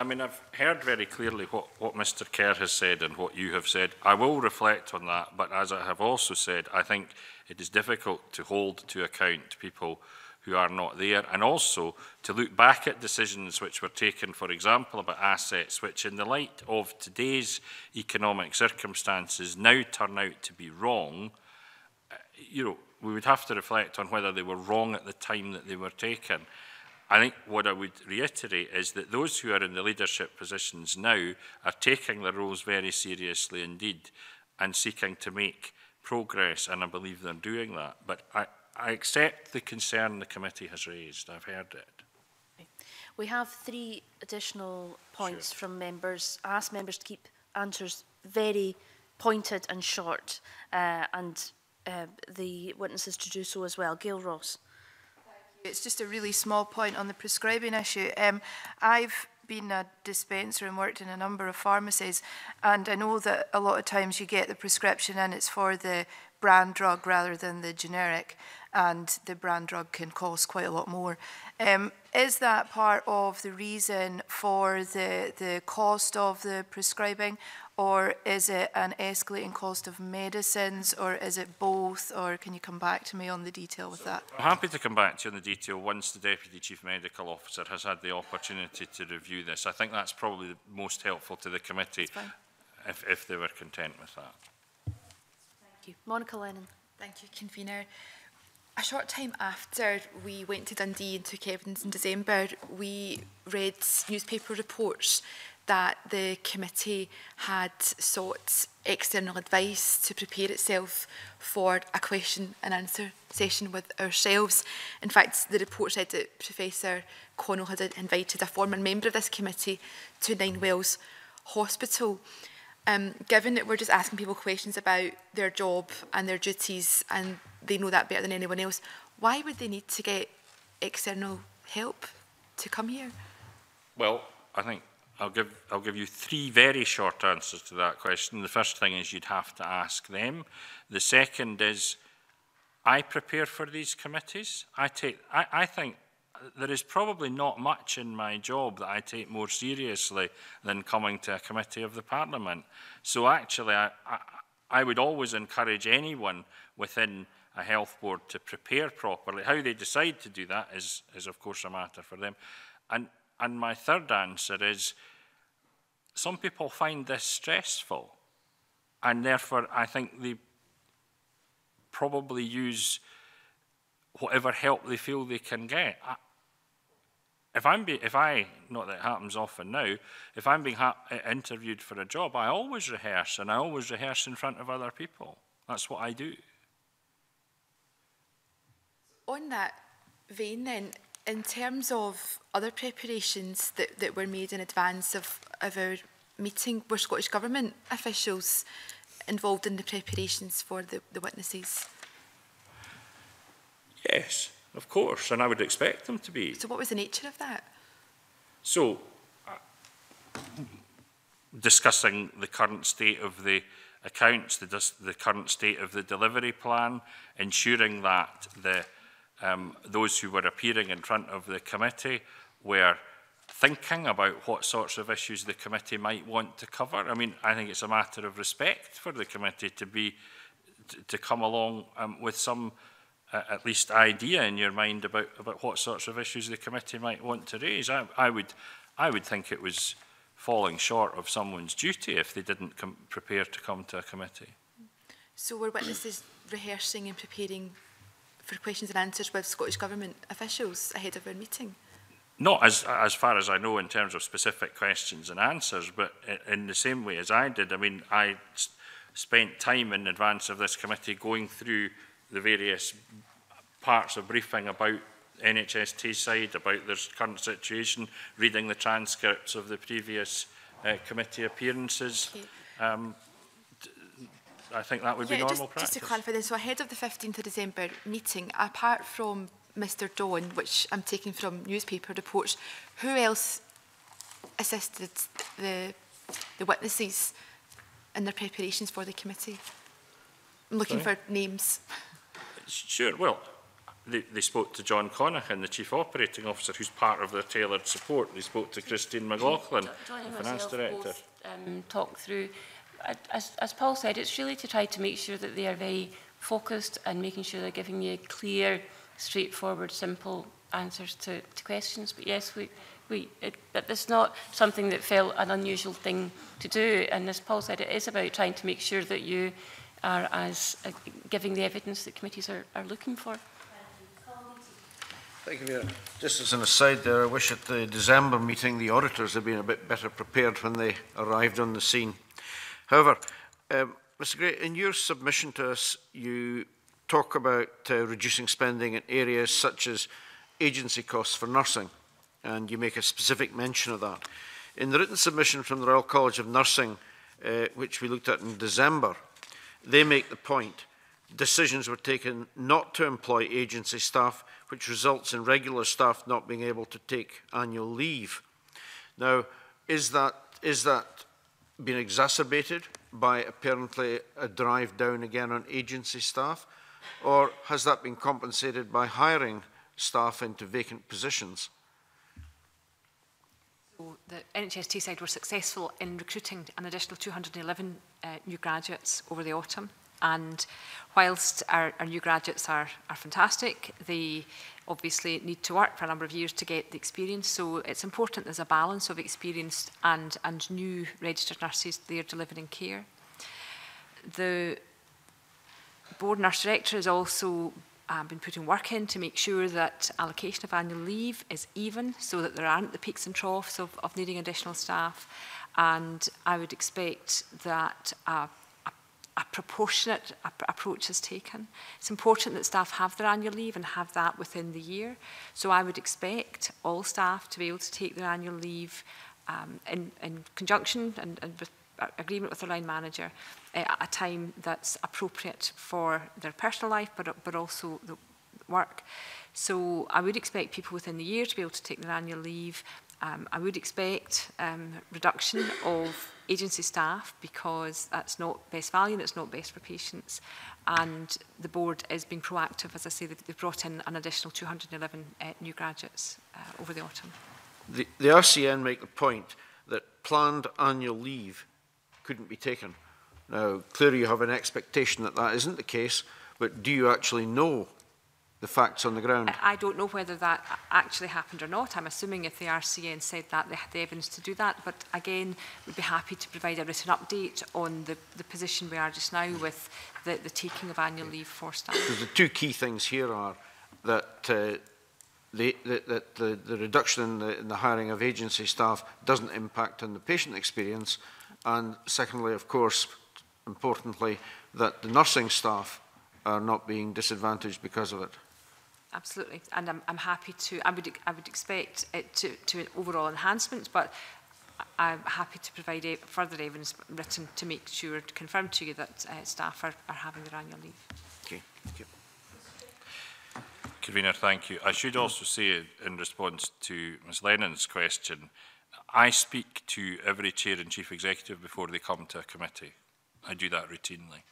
I mean, I've heard very clearly what Mr Kerr has said and what you have said. I will reflect on that, but as I have also said, I think it is difficult to hold to account people who are not there, and also to look back at decisions which were taken, for example, about assets, which in the light of today's economic circumstances now turn out to be wrong. You know, we would have to reflect on whether they were wrong at the time that they were taken. I think what I would reiterate is that those who are in the leadership positions now are taking their roles very seriously indeed and seeking to make progress, and I believe they're doing that. But I accept the concern the committee has raised. I've heard it. We have three additional points from members. I ask members to keep answers very pointed and short, and the witnesses to do so as well. Gail Ross. It's just a really small point on the prescribing issue. I've been a dispenser and worked in a number of pharmacies, and I know that a lot of times you get the prescription and it's for the brand drug rather than the generic, and the brand drug can cost quite a lot more. Is that part of the reason for the cost of the prescribing, or is it an escalating cost of medicines, or is it both, or can you come back to me on the detail with that? I'm happy to come back to you on the detail once the Deputy Chief Medical Officer has had the opportunity to review this. I think that's probably the most helpful to the committee if they were content with that. Thank you. Monica Lennon. Thank you, Convener. A short time after we went to Dundee and took evidence in December, we read newspaper reports that the committee had sought external advice to prepare itself for a question and answer session with ourselves. In fact, the report said that Professor Connell had invited a former member of this committee to Ninewells Hospital. Given that we're just asking people questions about their job and their duties, and they know that better than anyone else, why would they need to get external help to come here? Well, I think I'll give you three very short answers to that question. The first thing is you'd have to ask them. The second is I prepare for these committees. I think there is probably not much in my job that I take more seriously than coming to a committee of the Parliament. So actually I would always encourage anyone within a health board to prepare properly. How they decide to do that is of course a matter for them. And my third answer is, some people find this stressful, and therefore I think they probably use whatever help they feel they can get. Not that it happens often now, if I'm being interviewed for a job, I always rehearse, and I always rehearse in front of other people. That's what I do. On that vein then, in terms of other preparations that were made in advance of our meeting, were Scottish Government officials involved in the preparations for the witnesses? Yes, of course, and I would expect them to be. So what was the nature of that? So, discussing the current state of the accounts, the current state of the delivery plan, ensuring that those who were appearing in front of the committee were thinking about what sorts of issues the committee might want to cover. I mean, I think it's a matter of respect for the committee to come along with some, at least, idea in your mind about what sorts of issues the committee might want to raise. I would think it was falling short of someone's duty if they didn't prepare to come to a committee. So were witnesses rehearsing and preparing for questions and answers with Scottish Government officials ahead of our meeting? Not as far as I know in terms of specific questions and answers, but in the same way as I did. I mean, I spent time in advance of this committee going through the various parts of briefing about NHS Tayside, about their current situation, reading the transcripts of the previous committee appearances. Okay. I think that would be normal practice. Just to clarify then, so ahead of the 15th of December meeting, apart from Mr Dawn, which I'm taking from newspaper reports, who else assisted the witnesses in their preparations for the committee? I'm looking for names. Sure, well, they spoke to John Connachan, the Chief Operating Officer, who's part of their tailored support. They spoke to Christine McLaughlin, the Finance Director. Both, talk through. As Paul said, it's really to try to make sure that they are very focused and making sure they're giving you clear, straightforward, simple answers to questions. But yes, it's not something that felt an unusual thing to do. And as Paul said, it is about trying to make sure that you are giving the evidence that committees are looking for. Thank you, Vera. Just as an aside there, I wish at the December meeting the auditors had been a bit better prepared when they arrived on the scene. However, Mr Gray, in your submission to us, you talk about reducing spending in areas such as agency costs for nursing, and you make a specific mention of that. In the written submission from the Royal College of Nursing, which we looked at in December, they make the point decisions were taken not to employ agency staff, which results in regular staff not being able to take annual leave. Now, is that been exacerbated by apparently a drive down again on agency staff? Or has that been compensated by hiring staff into vacant positions? So the NHS Tayside were successful in recruiting an additional 211 new graduates over the autumn. And whilst our new graduates are fantastic, they obviously need to work for a number of years to get the experience. So it's important there's a balance of experienced and new registered nurses there delivering care. The Board Nurse Director has also been putting work in to make sure that allocation of annual leave is even, so that there aren't the peaks and troughs of needing additional staff. And I would expect that a proportionate approach is taken. It's important that staff have their annual leave and have that within the year. So I would expect all staff to be able to take their annual leave in conjunction and with agreement with their line manager at a time that's appropriate for their personal life, but also the work. So I would expect people within the year to be able to take their annual leave. I would expect reduction of agency staff, because that's not best value and it's not best for patients. And the board is being proactive. As I say, they've brought in an additional 211 new graduates over the autumn. The RCN make the point that planned annual leave couldn't be taken. Now, clearly you have an expectation that that isn't the case, but do you actually know the facts on the ground? I don't know whether that actually happened or not. I'm assuming if the RCN said that, they had the evidence to do that. But again, we'd be happy to provide a written update on the position we are just now with the taking of annual leave for staff. Because the two key things here are that the reduction in the hiring of agency staff doesn't impact on the patient experience. And secondly, of course, importantly, that the nursing staff are not being disadvantaged because of it. Absolutely, and I'm happy to. I would expect it to an overall enhancement, but I'm happy to provide further evidence written to make sure to confirm to you that staff are having their annual leave. Okay, thank you. Convener, thank you. I should also say, in response to Ms Lennon's question, I speak to every chair and chief executive before they come to a committee. I do that routinely.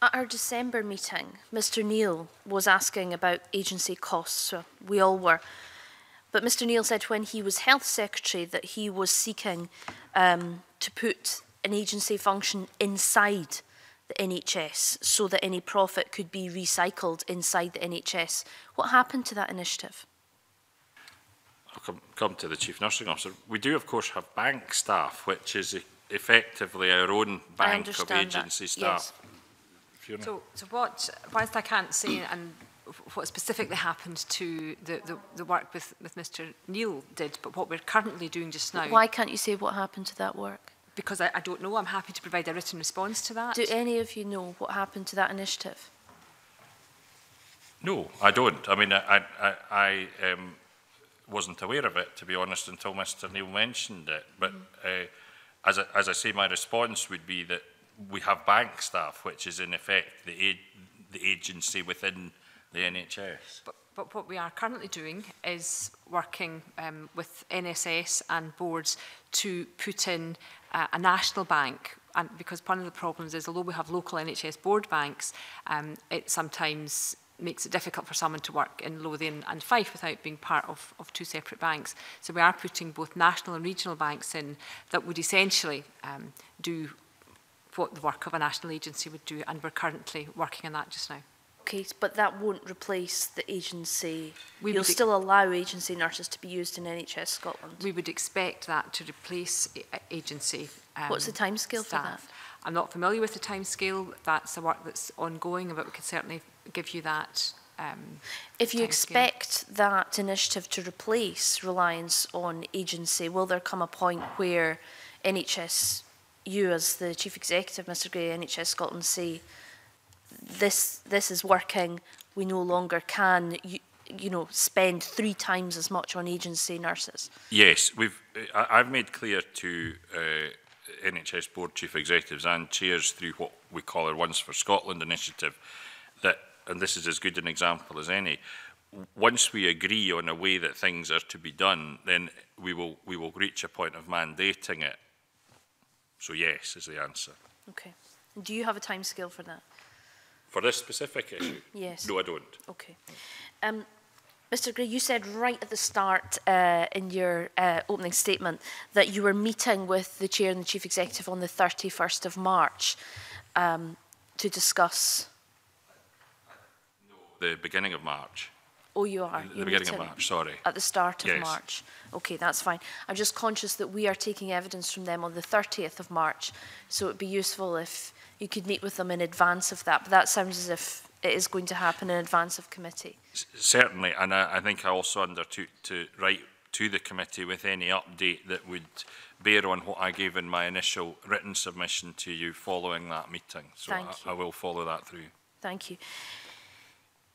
At our December meeting, Mr Neil was asking about agency costs, so we all were. But Mr Neil said when he was Health Secretary that he was seeking to put an agency function inside the NHS so that any profit could be recycled inside the NHS. What happened to that initiative? I'll come to the Chief Nursing Officer. We do, of course, have bank staff, which is effectively our own bank of agency staff. Yes. Fiona. So what, whilst I can't say and what specifically happened to the work with Mr Neil did, but what we're currently doing just now... Why can't you say what happened to that work? Because I don't know. I'm happy to provide a written response to that. Do any of you know what happened to that initiative? No, I don't. I mean, I wasn't aware of it, to be honest, until Mr Neil mentioned it. But as I say, my response would be that we have bank staff, which is in effect the agency within the NHS. But what we are currently doing is working with NSS and boards to put in a national bank. And because one of the problems is, although we have local NHS board banks, it sometimes makes it difficult for someone to work in Lothian and Fife without being part of two separate banks. So we are putting both national and regional banks in that would essentially do what the work of a national agency would do, and we're currently working on that just now. Okay, but that won't replace the agency. You'll still allow agency nurses to be used in NHS Scotland. We would expect that to replace agency What's the timescale for that? I'm not familiar with the timescale. That's the work that's ongoing, but we can certainly give you that. If you expect that initiative to replace reliance on agency, will there come a point where NHS, you as the Chief Executive, Mr Gray, NHS Scotland, say this is working, we no longer can, you know, spend 3 times as much on agency nurses? Yes, I've made clear to NHS Board Chief Executives and Chairs through what we call our Once for Scotland initiative that, and this is as good an example as any, once we agree on a way that things are to be done, then we will reach a point of mandating it. So yes is the answer. Okay. Do you have a timescale for that? For this specific issue? Yes. No, I don't. Okay. Mr Gray, you said right at the start in your opening statement that you were meeting with the Chair and the Chief Executive on the 31st of March to discuss... No, the beginning of March. Oh, you are. The beginning of March, sorry. At the start of March. Okay, that's fine. I'm just conscious that we are taking evidence from them on the 30th of March, so it would be useful if you could meet with them in advance of that, but that sounds as if it is going to happen in advance of committee. Certainly, and I think I also undertook to write to the committee with any update that would bear on what I gave in my initial written submission to you following that meeting. So I will follow that through. Thank you.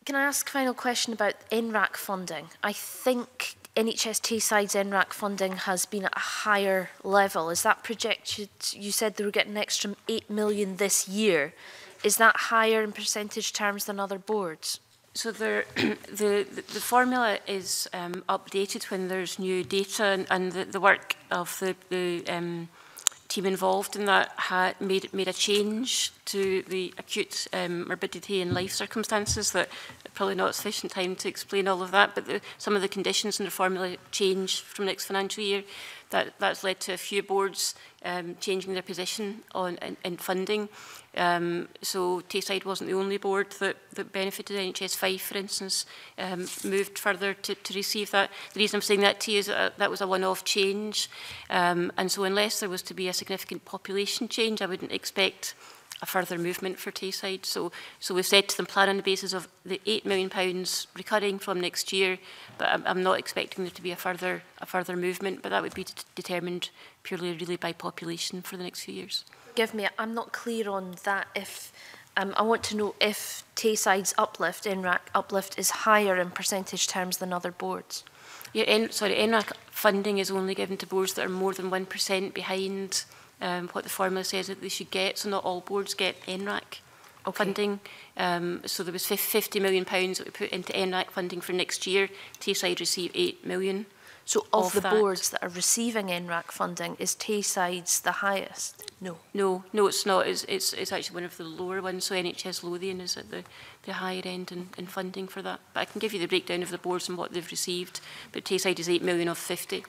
Can I ask a final question about NRAC funding? I think NHS Tayside's NRAC funding has been at a higher level. Is that projected? You said they were getting an extra £8 million this year. Is that higher in percentage terms than other boards? So the formula is updated when there's new data, and the work of the team involved in that had made a change to the acute morbidity and life circumstances. That probably not sufficient time to explain all of that, but some of the conditions in the formula change from next financial year. That's led to a few boards changing their position on in funding. So Tayside wasn't the only board that benefited. NHS Fife, for instance, moved further to receive that. The reason I'm saying that to you is that was a one-off change. And so unless there was to be a significant population change, I wouldn't expect a further movement for Tayside. So we've said to them, plan on the basis of the £8 million recurring from next year, but I'm not expecting there to be a further movement, but that would be determined purely really by population for the next few years. Give me, I'm not clear on that. If I want to know if Tayside's uplift, NRAC uplift, is higher in percentage terms than other boards. Yeah, NRAC funding is only given to boards that are more than 1% behind what the formula says that they should get, so not all boards get NRAC funding. So there was £50 million that we put into NRAC funding for next year. Tayside received £8 million. So of the boards that are receiving NRAC funding, is Tayside's the highest? No. No, it's not. It's actually one of the lower ones, so NHS Lothian is at the higher end in funding for that. But I can give you the breakdown of the boards and what they've received, but Tayside is £8 million of 50.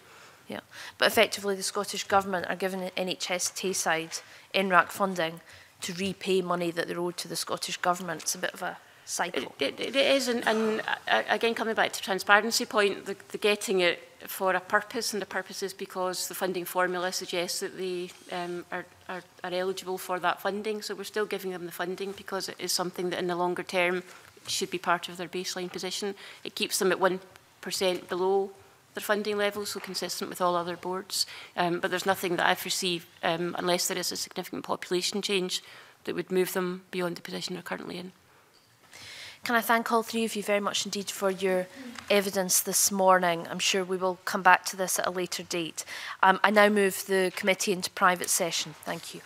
Yeah, but effectively the Scottish Government are giving NHS Tayside NRAC funding to repay money that they're owed to the Scottish Government. It's a bit of a cycle? It is, and again, coming back to the transparency point, the getting it for a purpose, and the purpose is because the funding formula suggests that they are eligible for that funding, so we're still giving them the funding because it is something that in the longer term should be part of their baseline position. It keeps them at 1% below their funding level, so consistent with all other boards. But there's nothing that I foresee, unless there is a significant population change, that would move them beyond the position they're currently in. Can I thank all three of you very much indeed for your evidence this morning? I'm sure we will come back to this at a later date. I now move the committee into private session. Thank you.